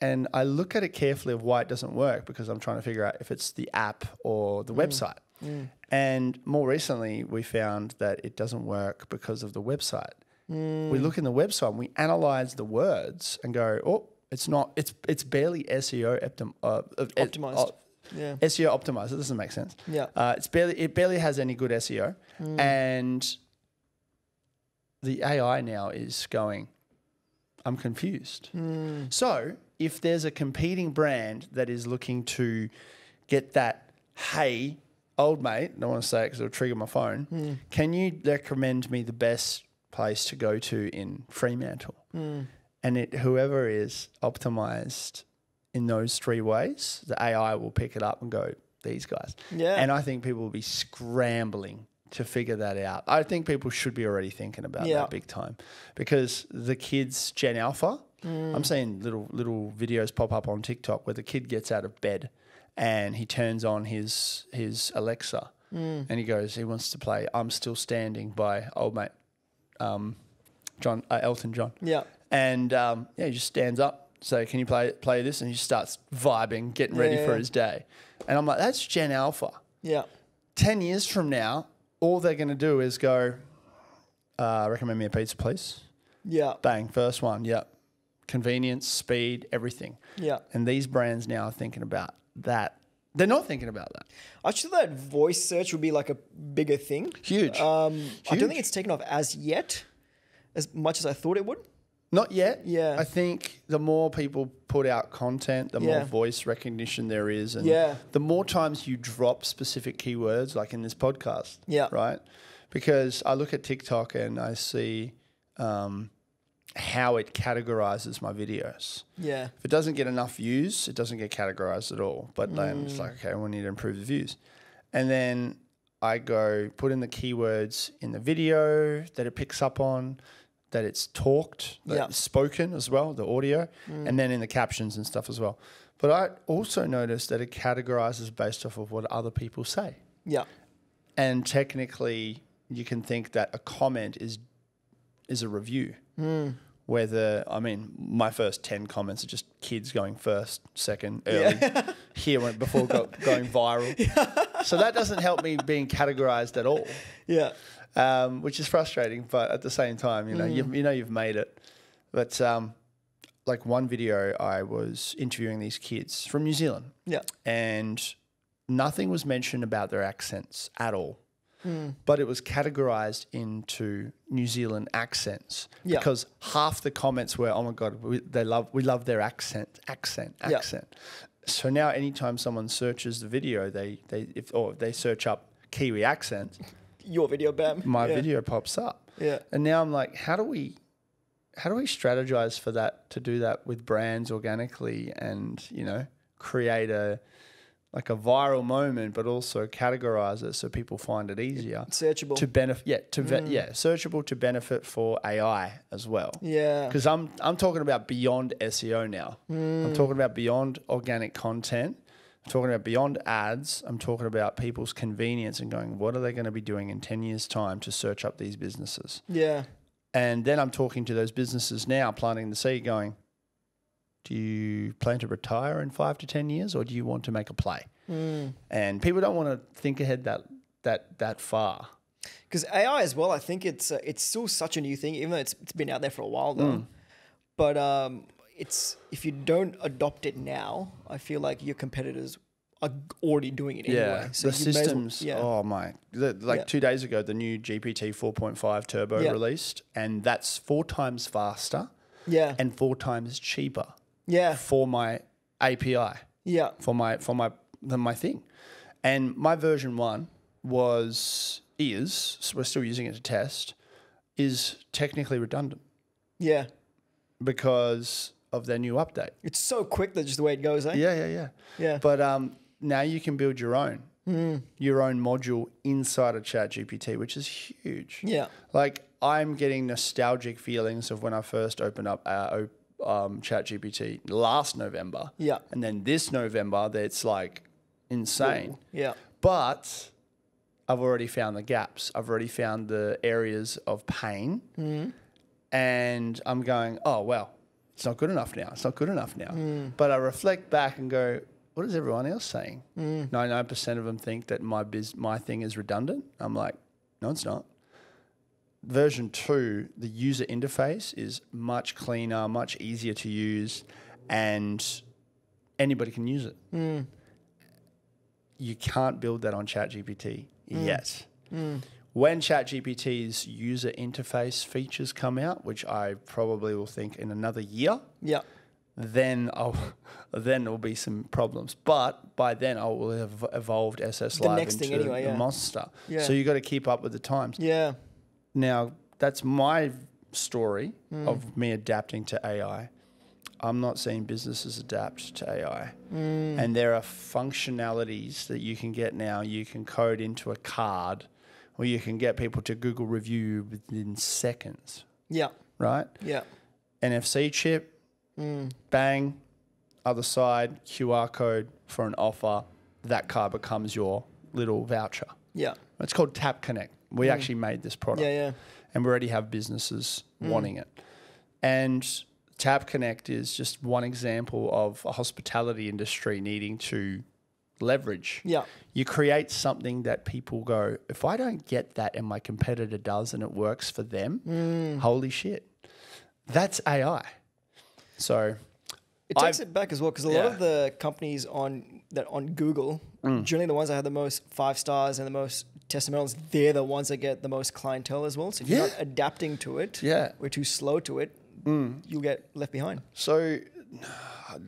And I look at it carefully of why it doesn't work because I'm trying to figure out if it's the app or the website. Mm. And more recently, we found that it doesn't work because of the website. Mm. We look in the website and we analyze the words and go, oh, it's not. It's barely SEO optimized. SEO optimized. It doesn't make sense. Yeah. It barely has any good SEO. Mm. And the AI now is going, I'm confused. Mm. So if there's a competing brand that is looking to get that, hey, old mate, I don't want to say it because it'll trigger my phone. Mm. Can you recommend me the best place to go to in Fremantle? Mm. And whoever is optimized in those three ways, the AI will pick it up and go, these guys. Yeah. And I think people will be scrambling to figure that out. I think people should be already thinking about that big time because the kids, Gen Alpha, I'm seeing little videos pop up on TikTok where the kid gets out of bed and he turns on his Alexa and he goes, he wants to play I'm Still Standing by old mate Elton John. Yeah. And he just stands up. So can you play this? And he starts vibing, getting ready for his day. And I'm like, that's Gen Alpha. Yeah. 10 years from now, all they're going to do is go, recommend me a pizza, please. Yeah. Bang, first one. Yeah. Convenience, speed, everything. Yeah. And these brands now are thinking about that. They're not thinking about that. Actually, that voice search would be like a bigger thing. Huge. I don't think it's taken off as yet as much as I thought it would. Not yet. Yeah. I think the more people put out content, the more voice recognition there is. And the more times you drop specific keywords, like in this podcast. Yeah. Right? Because I look at TikTok and I see how it categorizes my videos. Yeah. If it doesn't get enough views, it doesn't get categorized at all. But then it's like, okay, we need to improve the views. And then I go put in the keywords in the video that it picks up on, that it's talked, that it's spoken as well, the audio, and then in the captions and stuff as well. But I also noticed that it categorizes based off of what other people say. Yeah. And technically you can think that a comment is a review. Mm. Whether, I mean, my first 10 comments are just kids going first, second, early, here before going viral. Yeah. So that doesn't help me being categorized at all. Yeah. Which is frustrating, but at the same time, you know, you've made it. But like one video, I was interviewing these kids from New Zealand, and nothing was mentioned about their accents at all, but it was categorized into New Zealand accents because half the comments were, "Oh my God, we love their accent." So now, anytime someone searches the video, if they search up Kiwi accent. Your video, bam. My video pops up. Yeah. And now I'm like, how do we strategize for that, to do that with brands organically and, you know, create a viral moment, but also categorize it so people find it easier. Searchable. To benefit. Yeah. Searchable to benefit for AI as well. Yeah. Because I'm talking about beyond SEO now. I'm talking about beyond organic content. I'm talking about beyond ads. I'm talking about people's convenience and going, what are they going to be doing in 10 years' time to search up these businesses? Yeah. And then I'm talking to those businesses now, planting the seed, going, do you plan to retire in 5 to 10 years, or do you want to make a play? And people don't want to think ahead that far. Because AI as well, I think it's still such a new thing, even though it's been out there for a while though. But if you don't adopt it now, I feel like your competitors are already doing it anyway. So the systems, oh my. Like 2 days ago, the new GPT 4.5 Turbo released, and that's 4 times faster and 4 times cheaper for my API, for my thing. And my version 1 is, so we're still using it to test, is technically redundant. Yeah. Because of their new update. It's so quick, that just the way it goes, eh? Yeah. But now you can build your own, module inside of ChatGPT, which is huge. Yeah. Like I'm getting nostalgic feelings of when I first opened up ChatGPT last November. Yeah. And then this November, that's like insane. Ooh, yeah. But I've already found the gaps. I've already found the areas of pain. And I'm going, oh, well, it's not good enough now. It's not good enough now. But I reflect back and go, what is everyone else saying? 99% of them think that my thing is redundant. I'm like, no, it's not. Version 2, the user interface is much cleaner, much easier to use, and anybody can use it. You can't build that on ChatGPT yet. When ChatGPT's user interface features come out, which I probably will think in another year, then there'll be some problems. But by then, I will have evolved SS Live into the monster. Yeah. So you got to keep up with the times. Yeah. Now that's my story of me adapting to AI. I'm not seeing businesses adapt to AI. And there are functionalities that you can get now. You can code into a card. Or you can get people to Google review within seconds. Yeah. Right? Yeah. NFC chip, bang, other side, QR code for an offer. That card becomes your little voucher. Yeah. It's called Tap Connect. We actually made this product. Yeah. And we already have businesses wanting it. And Tap Connect is just one example of a hospitality industry needing to leverage. Yeah. You create something that people go, if I don't get that and my competitor does and it works for them, holy shit. That's AI. So it takes it back as well, because a lot of the companies on Google, generally the ones that have the most 5 stars and the most testimonials, they're the ones that get the most clientele as well. So if you're not adapting to it, or too slow to it, you'll get left behind. So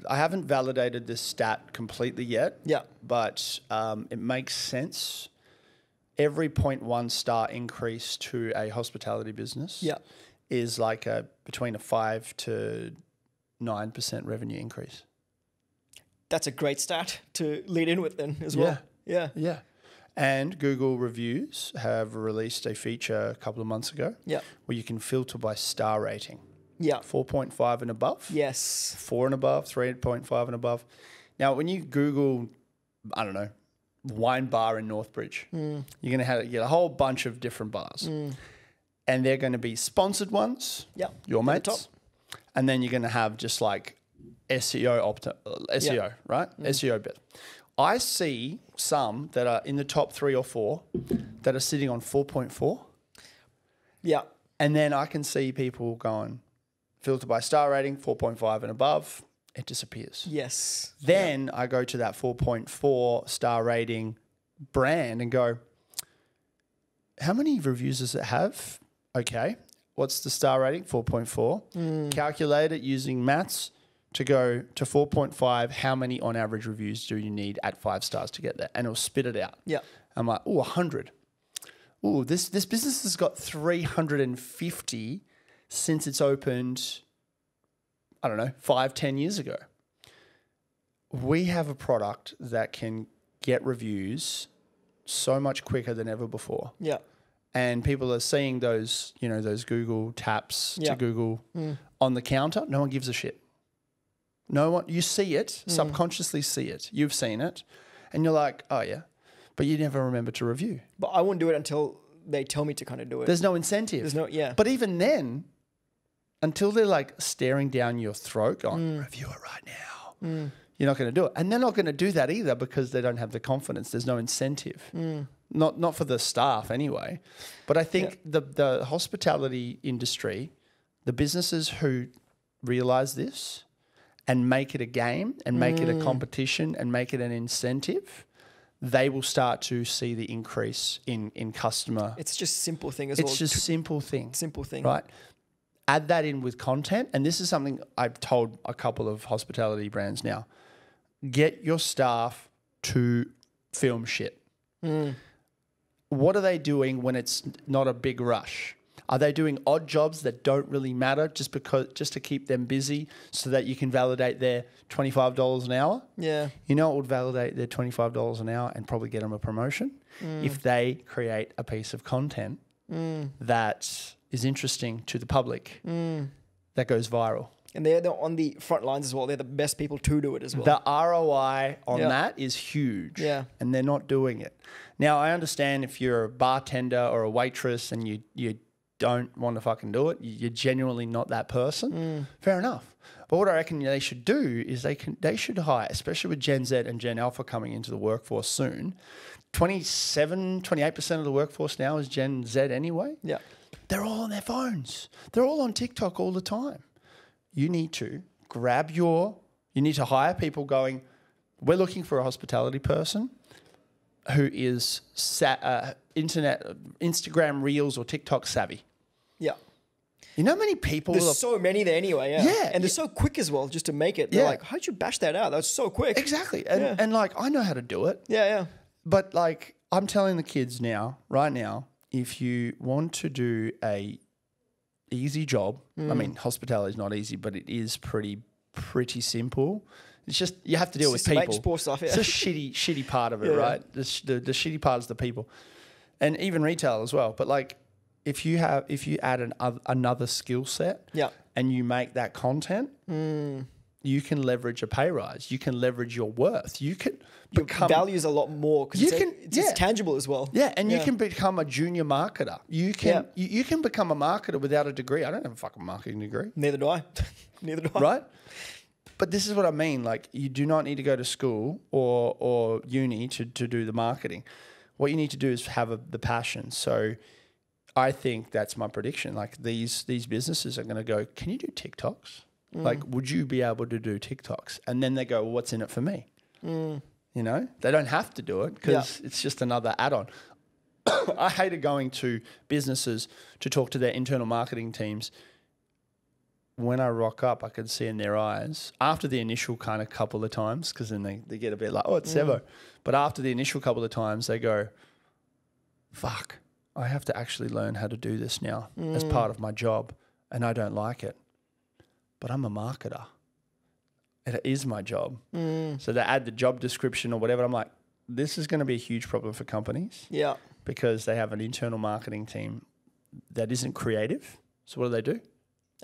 I haven't validated this stat completely yet. Yeah. But it makes sense. Every 0.1 star increase to a hospitality business is like between a 5 to 9% revenue increase. That's a great stat to lead in with then as well. Yeah. Yeah. And Google Reviews have released a feature a couple of months ago where you can filter by star rating. Yeah. 4.5 and above. Yes. 4 and above, 3.5 and above. Now, when you Google, I don't know, wine bar in Northbridge, you're going to get a whole bunch of different bars. And they're going to be sponsored ones, your mates. And then you're going to have just like SEO, right? SEO bit. I see some that are in the top 3 or 4 that are sitting on 4.4. Yeah. And then I can see people going, filter by star rating, 4.5 and above, it disappears. Yes. Then I go to that 4.4 star rating brand and go, how many reviews does it have? Okay. What's the star rating? 4.4. Calculate it using maths to go to 4.5. How many on average reviews do you need at 5 stars to get there? And it'll spit it out. Yeah. I'm like, oh, 100. Oh, this business has got 350 since it's opened, I don't know, 5, 10 years ago. We have a product that can get reviews so much quicker than ever before. Yeah. And people are seeing those, you know, those Google taps to Google on the counter. No one gives a shit. No one, you see it, subconsciously see it. You've seen it and you're like, oh yeah, but you never remember to review. But I wouldn't do it until they tell me to kind of do it. There's no incentive. There's no, But even then, until they're like staring down your throat going, review it right now, you're not going to do it. And they're not going to do that either because they don't have the confidence. There's no incentive. Not for the staff anyway. But I think the hospitality industry, the businesses who realize this and make it a game and make it a competition and make it an incentive, they will start to see the increase in customer. It's just simple thing as well. It's just simple thing. Simple thing. Right. Add that in with content. And this is something I've told a couple of hospitality brands now. Get your staff to film shit. What are they doing when it's not a big rush? Are they doing odd jobs that don't really matter just to keep them busy so that you can validate their $25 an hour? Yeah. You know what would validate their $25 an hour and probably get them a promotion? If they create a piece of content that is interesting to the public, that goes viral. And they're on the front lines as well. They're the best people to do it as well. The ROI on that is huge. Yeah. And they're not doing it. Now, I understand if you're a bartender or a waitress and you don't want to fucking do it, you're genuinely not that person, fair enough. But what I reckon they should do is they should hire, especially with Gen Z and Gen Alpha coming into the workforce soon. 27, 28% of the workforce now is Gen Z anyway. Yeah. They're all on their phones. They're all on TikTok all the time. You need to hire people going, we're looking for a hospitality person who is Instagram Reels or TikTok savvy. Yeah. You know how many people? There's so many there anyway. Yeah. And they're so quick as well just to make it. They're like, how'd you bash that out? That's so quick. Exactly. And like, I know how to do it. Yeah, yeah. But like, I'm telling the kids now, right now, if you want to do a easy job. I mean, hospitality is not easy, but it is pretty simple. It's just you have to deal with people. Poor stuff, It's a shitty part of it, right? The shitty part is the people, and even retail as well. But like, if you add another skill set, and you make that content, you can leverage a pay rise. You can leverage your worth. You can become values a lot more because it's tangible as well. Yeah, and you can become a junior marketer. You can you can become a marketer without a degree. I don't have a fucking marketing degree. Neither do I. Neither do I. Right? But this is what I mean. Like, you do not need to go to school or uni to do the marketing. What you need to do is have the passion. So I think that's my prediction. Like, these businesses are going to go, can you do TikToks? Like, would you be able to do TikToks? And then they go, well, what's in it for me? You know, they don't have to do it because it's just another add-on. I hated going to businesses to talk to their internal marketing teams when I rock up, I could see in their eyes, after the initial kind of couple of times, because then they get a bit like, oh, it's Sevo. But after the initial couple of times, they go, fuck, I have to actually learn how to do this now as part of my job, and I don't like it. But I'm a marketer. It is my job. So they add the job description or whatever. I'm like, this is going to be a huge problem for companies. Yeah. Because they have an internal marketing team that isn't creative. So what do?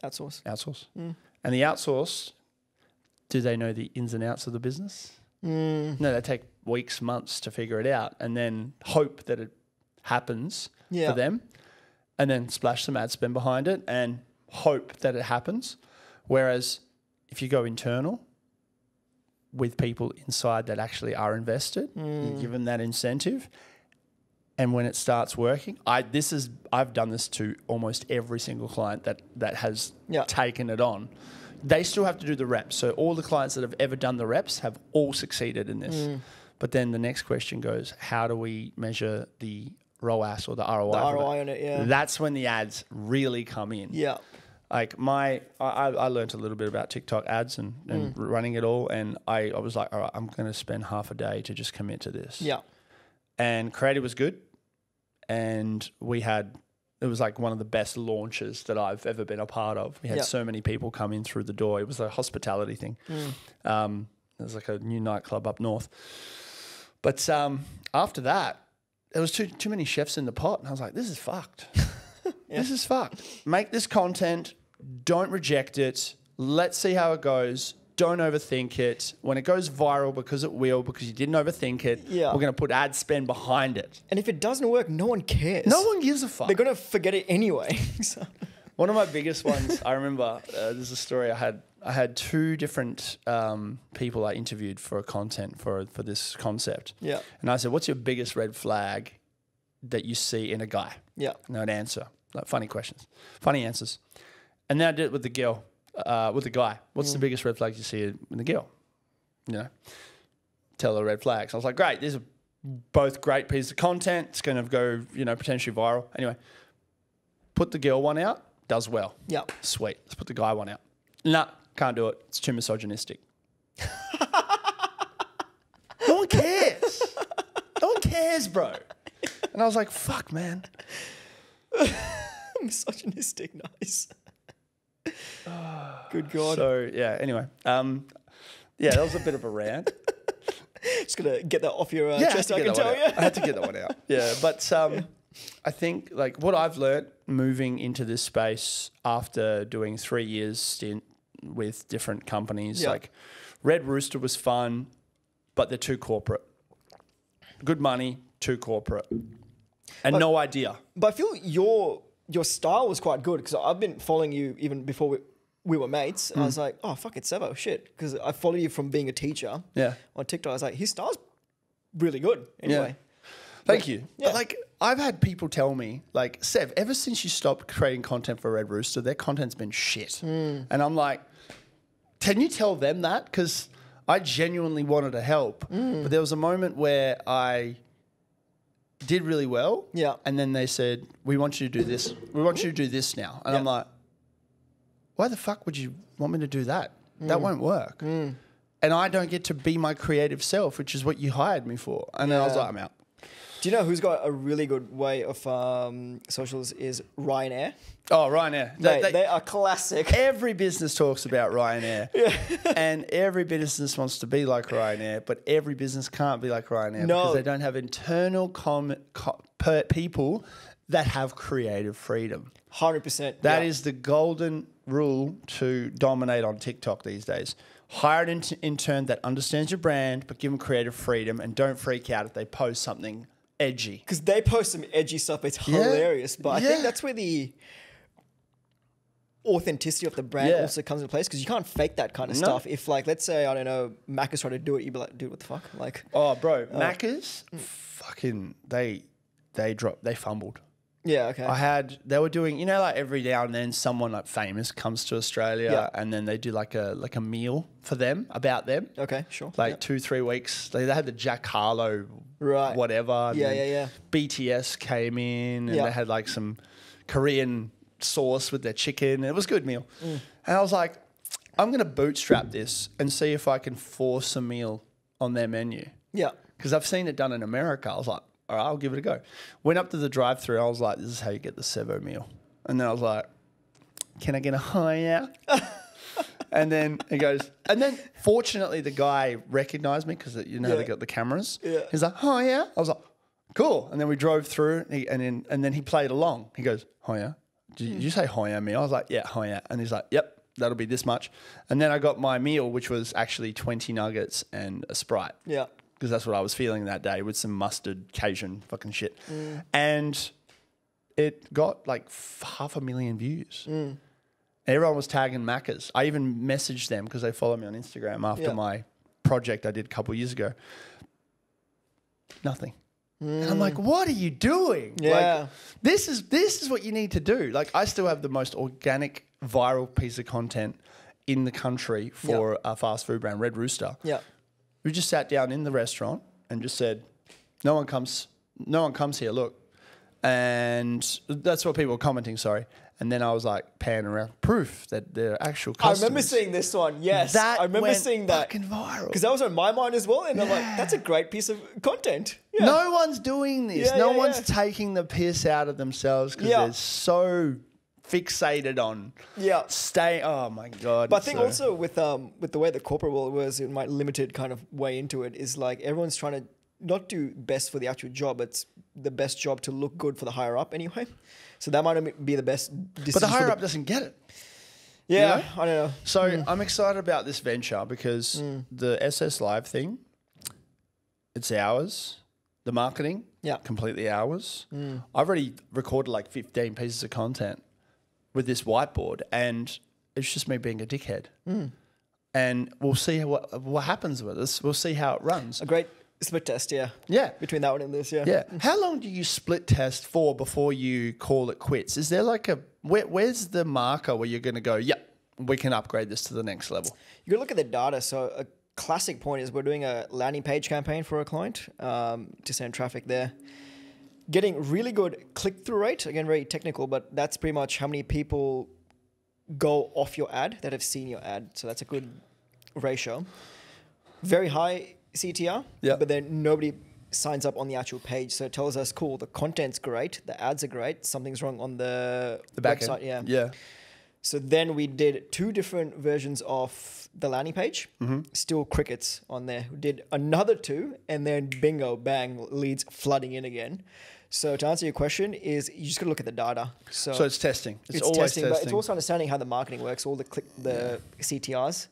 Outsource. Outsource. And the outsource, do they know the ins and outs of the business? No, they take weeks, months to figure it out and then hope that it happens for them and then splash some ad spend behind it and hope that it happens. Whereas if you go internal with people inside that actually are invested, you give them that incentive. And when it starts working, I've done this to almost every single client that has taken it on. They still have to do the reps. So all the clients that have ever done the reps have all succeeded in this. But then the next question goes, how do we measure the ROAS or the ROI? The ROI on it, yeah. That's when the ads really come in. Yeah. Like I learned a little bit about TikTok ads and running it all. And I was like, all right, I'm going to spend half a day to just commit to this. Yeah. And creative was good. And it was like one of the best launches that I've ever been a part of. We had so many people come in through the door. It was a hospitality thing. It was like a new nightclub up north. But after that, there was too many chefs in the pot. And I was like, this is fucked. This is fucked. Make this content. Don't reject it. Let's see how it goes. Don't overthink it. When it goes viral, because it will, because you didn't overthink it, we're going to put ad spend behind it. And if it doesn't work, no one cares. No one gives a fuck. They're going to forget it anyway. So. One of my biggest ones, I remember, there's a story I had two different people I interviewed for content for this concept. Yeah. And I said, what's your biggest red flag that you see in a guy? Yeah. And I'd answer. Like funny questions. Funny answers. And then I did it with the girl. With the guy, what's the biggest red flag you see in the girl? You know, tell her red flags. I was like, great, these are both great pieces of content. It's going to go, you know, potentially viral. Anyway, put the girl one out, does well. Yeah. Sweet. Let's put the guy one out. Nah, can't do it. It's too misogynistic. No one cares. No one cares, bro. And I was like, fuck, man. Misogynistic, nice. Good God. So, yeah, anyway. Yeah, that was a bit of a rant. Just going to get that off your chest, I can tell you. I had to get that one out. Yeah, but I think like what I've learned moving into this space after doing 3 years stint with different companies, like Red Rooster was fun, but they're too corporate. Good money, too corporate. And no idea. But I feel your style was quite good because I've been following you even before we were mates. And I was like, oh, fuck, it's Sevo, shit. Because I follow you from being a teacher on TikTok. I was like, his style's really good anyway. Yeah. Thank you. Yeah. But like, I've had people tell me, like, Sev, ever since you stopped creating content for Red Rooster, their content's been shit. And I'm like, can you tell them that? Because I genuinely wanted to help. But there was a moment where I did really well. Yeah. And then they said, we want you to do this. We want you to do this now. And I'm like, why the fuck would you want me to do that? That won't work. And I don't get to be my creative self, which is what you hired me for. And then I was like, I'm out. Do you know who's got a really good way of socials is Ryanair? Oh, Ryanair. They are classic. Every business talks about Ryanair. And every business wants to be like Ryanair, but every business can't be like Ryanair because they don't have internal people that have creative freedom. 100%. That is the golden rule to dominate on TikTok these days. Hire an intern that understands your brand, but give them creative freedom and don't freak out if they post something edgy. Because they post some edgy stuff. It's hilarious. But I think that's where the authenticity of the brand also comes into place because you can't fake that kind of stuff. If like, let's say, I don't know, Macca's try to do it, you'd be like, dude, what the fuck? Like, oh, bro, Macca's, fucking, they fumbled. Yeah, okay. They were doing, you know, like every now and then someone like famous comes to Australia and then they do like a meal for them, about them. Okay, sure. Like 2-3 weeks. They had the Jack Harlow, whatever. Yeah, yeah, yeah. BTS came in and they had like some Korean sauce with their chicken. It was a good meal. And I was like, I'm going to bootstrap this and see if I can force a meal on their menu. Yeah. Because I've seen it done in America. I was like, all right, I'll give it a go. Went up to the drive-thru. I was like, this is how you get the Sevo meal. And then I was like, can I get a higher? And then he goes, and then fortunately the guy recognized me because, you know, yeah, they got the cameras. Yeah. He's like, oh, yeah. I was like, cool. And then we drove through and, then he played along. He goes, oh, yeah. Did you say higher meal? I was like, yeah, higher. And he's like, yep, that'll be this much. And then I got my meal, which was actually 20 nuggets and a Sprite. Yeah. Because that's what I was feeling that day with some mustard, Cajun fucking shit. Mm. And it got like 500,000 views. Mm. Everyone was tagging Maccas. I even messaged them because they follow me on Instagram after my project I did a couple of years ago. Nothing. Mm. And I'm like, what are you doing? Yeah. Like, this is what you need to do. Like, I still have the most organic viral piece of content in the country for a fast food brand, Red Rooster. Yeah. We just sat down in the restaurant and just said, no one comes here, look. And that's what people were commenting, sorry. And then I was like panning around, proof that they're actual customers. I remember seeing this one, yes. That I remember seeing that. Fucking viral. Because that was on my mind as well. And I'm like, that's a great piece of content. Yeah. No one's doing this. Yeah, no one's taking the piss out of themselves because they're so fixated on staying. Oh my God. But I think also with the way the corporate world was, in my limited kind of way into it, is like everyone's trying to not do best for the actual job. It's the best job to look good for the higher up anyway. So that might be the best decision. But the higher up doesn't get it. Yeah, you know? I don't know. So I'm excited about this venture because the SS Live thing, it's ours. The marketing, completely ours. Mm. I've already recorded like 15 pieces of content with this whiteboard and it's just me being a dickhead. Mm. And we'll see what happens with this. We'll see how it runs. A great split test, yeah. Yeah. Between that one and this, yeah. Yeah. How long do you split test for before you call it quits? Is there like a, where's the marker where you're going to go, yep, we can upgrade this to the next level? You got to look at the data. So a classic point is we're doing a landing page campaign for a client to send traffic there. Getting really good click-through rate, again, very technical, but that's pretty much how many people go off your ad that have seen your ad. So that's a good ratio. Very high CTR, but then nobody signs up on the actual page. So it tells us, cool, the content's great, the ads are great, something's wrong on the back website. End. Yeah. So then we did two different versions of the landing page, still crickets on there. We did another two, and then bingo, bang, leads flooding in again. So to answer your question is you just got to look at the data. So it's testing. It's always testing. But it's also understanding how the marketing works, all the CTRs,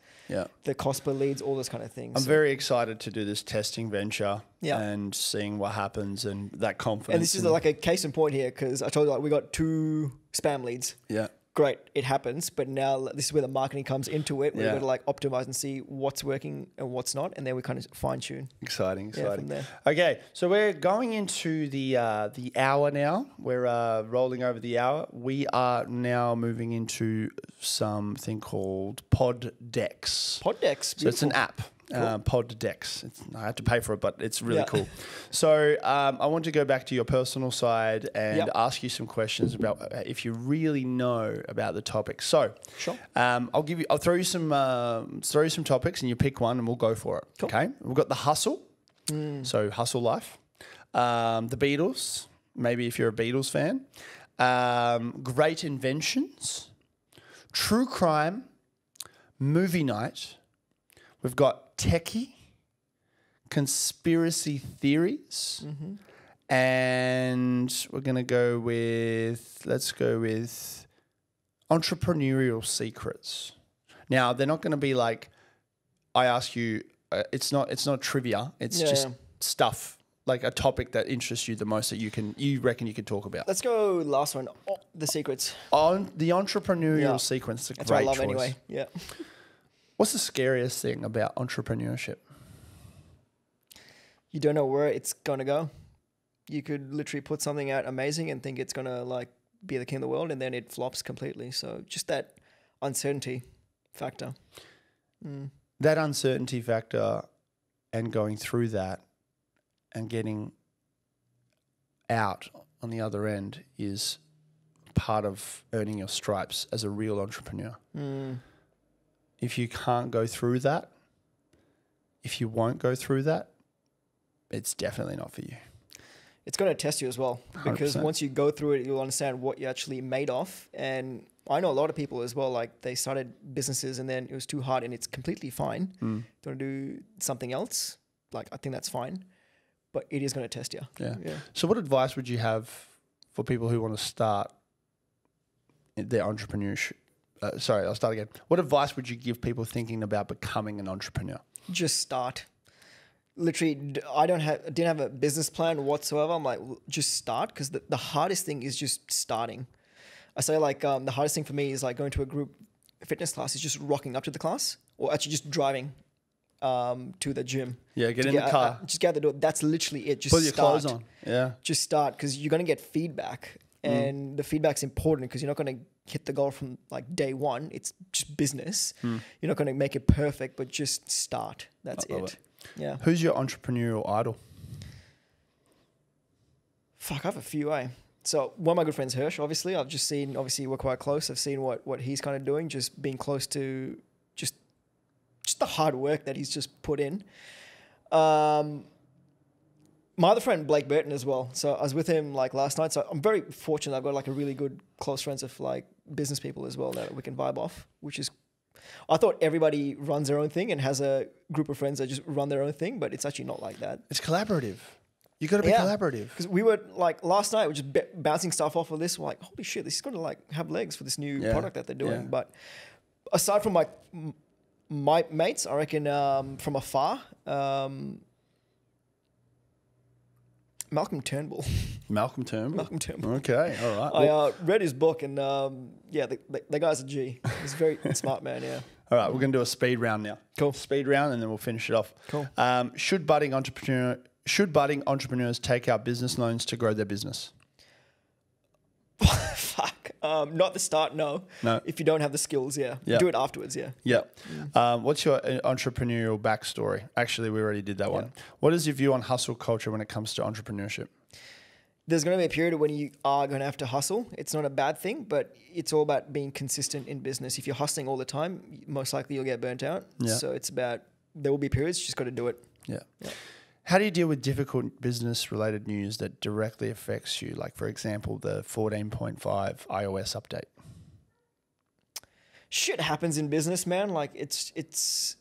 the cost per leads, all those kind of things. I'm very excited to do this testing venture and seeing what happens and that confidence. And this is like a case in point here because I told you like we got 2 spam leads. Yeah. Great, it happens, but now this is where the marketing comes into it. We've got to like optimize and see what's working and what's not, and then we kind of fine tune. Exciting. Yeah, okay, so we're going into the hour now. We're rolling over the hour. We are now moving into something called Poddex. Poddex, beautiful. So it's an app. Cool. Poddex. I had to pay for it, but it's really cool. So I want to go back to your personal side and ask you some questions about if you really know about the topic. So, sure. I'll throw you some topics, and you pick one, and we'll go for it. Cool. Okay. We've got the hustle. Mm. So hustle life. The Beatles. Maybe if you're a Beatles fan. Great inventions. True crime. Movie night. We've got techie, conspiracy theories, and we're going to go with, let's go with entrepreneurial secrets. Now, they're not going to be like, I ask you, it's not trivia. It's just stuff, like a topic that interests you the most that you reckon you can talk about. Let's go last one, the secrets. The entrepreneurial sequence, that's great choice. Anyway, yeah. What's the scariest thing about entrepreneurship? You don't know where it's going to go. You could literally put something out amazing and think it's going to like be the king of the world, and then it flops completely. So just that uncertainty factor. Mm. That uncertainty factor and going through that and getting out on the other end is part of earning your stripes as a real entrepreneur. Mm. If you can't go through that, if you won't go through that, it's definitely not for you. It's going to test you as well, because 100%. Once you go through it, you'll understand what you're actually made of. And I know a lot of people as well, like they started businesses and then it was too hard, and it's completely fine. Mm. They want to do something else. Like, I think that's fine, but it is going to test you. Yeah. Yeah. So what advice would you have for people who want to start their entrepreneurship? What advice would you give people thinking about becoming an entrepreneur? Just start. Literally, I didn't have a business plan whatsoever. I'm like, just start, because the hardest thing is just starting. I say, like, the hardest thing for me is like going to a group fitness class is just rocking up to the class, or actually just driving to the gym. Yeah, get in the car. Just get out the door. That's literally it. Just put your clothes on. Yeah, just start, because you're gonna get feedback, and the feedback's important, because you're not gonna hit the goal from like day one. It's just business. Mm. You're not gonna make it perfect, but just start. That's it. Yeah. Who's your entrepreneurial idol? Fuck, I have a few, eh? So one of my good friends, Hirsch, obviously. I've just seen, obviously we're quite close. I've seen what he's kind of doing, just being close to just the hard work that he's just put in. My other friend, Blake Burton, as well. So I was with him like last night. So I'm very fortunate. I've got like a really good close friends of like business people as well that we can vibe off, which is, I thought everybody runs their own thing and has a group of friends that just run their own thing, but it's actually not like that. It's collaborative. You got to be collaborative. Because we were like last night, we're just bouncing stuff off of this. We're like, holy shit, this is going to like have legs for this new product that they're doing. Yeah. But aside from like my mates, I reckon from afar, Malcolm Turnbull. Malcolm Turnbull? Malcolm Turnbull. Okay, all right. I read his book, and yeah, the guy's a G. He's a very smart man, yeah. All right, we're going to do a speed round now. Cool. Speed round, and then we'll finish it off. Cool. Should budding entrepreneurs take out business loans to grow their business? Fuck. Not the start, no. No. If you don't have the skills, yeah. Yep. Do it afterwards, yeah. Yeah. Mm. What's your entrepreneurial backstory? Actually, we already did that one. What is your view on hustle culture when it comes to entrepreneurship? There's going to be a period when you are going to have to hustle. It's not a bad thing, but it's all about being consistent in business. If you're hustling all the time, most likely you'll get burnt out. Yeah. So it's about, there will be periods, you just got to do it. Yeah. Yeah. How do you deal with difficult business-related news that directly affects you? Like, for example, the 14.5 iOS update. Shit happens in business, man. Like, it's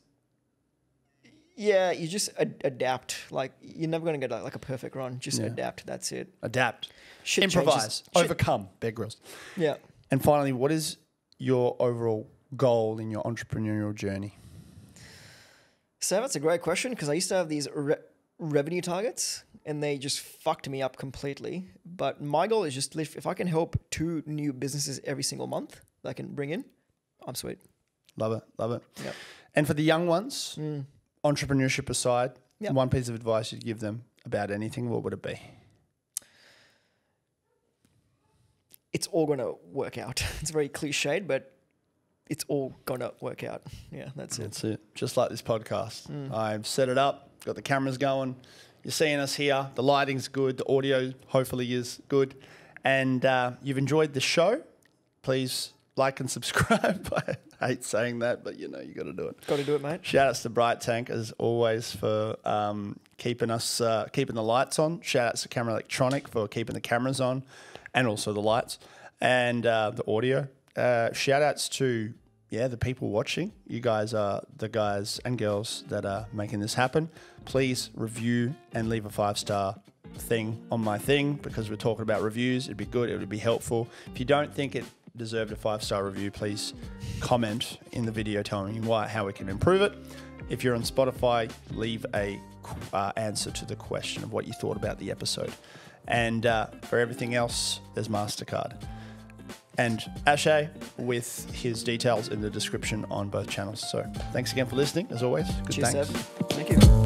yeah, you just adapt. Like, you're never going to get like a perfect run. Just adapt. That's it. Adapt. Shit improvise. Changes. Overcome. Bear Grylls. Yeah. And finally, what is your overall goal in your entrepreneurial journey? So that's a great question, because I used to have these revenue targets and they just fucked me up completely. But my goal is just if I can help 2 new businesses every single month that I can bring in, I'm sweet. Love it. Love it. Yep. And for the young ones, entrepreneurship aside, one piece of advice you'd give them about anything, what would it be? It's all going to work out. It's very cliched, but it's all going to work out. Yeah, that's it. That's it. Just like this podcast. I've set it up. Got the cameras going. You're seeing us here. The lighting's good. The audio hopefully is good. And you've enjoyed the show. Please like and subscribe. I hate saying that, but you know, you got to do it. Got to do it, mate. Shout outs to Bright Tank as always for keeping us, keeping the lights on. Shout outs to Camera Electronic for keeping the cameras on and also the lights and the audio. Shout outs to, the people watching. You guys are the guys and girls that are making this happen. Please review and leave a 5-star thing on my thing, because we're talking about reviews. It'd be good. It would be helpful. If you don't think it deserved a 5-star review, please comment in the video telling me why, how we can improve it. If you're on Spotify, leave a answer to the question of what you thought about the episode. And for everything else, there's MasterCard. And Aashay with his details in the description on both channels. So thanks again for listening, as always. Cheers, thanks. Seb. Thank you.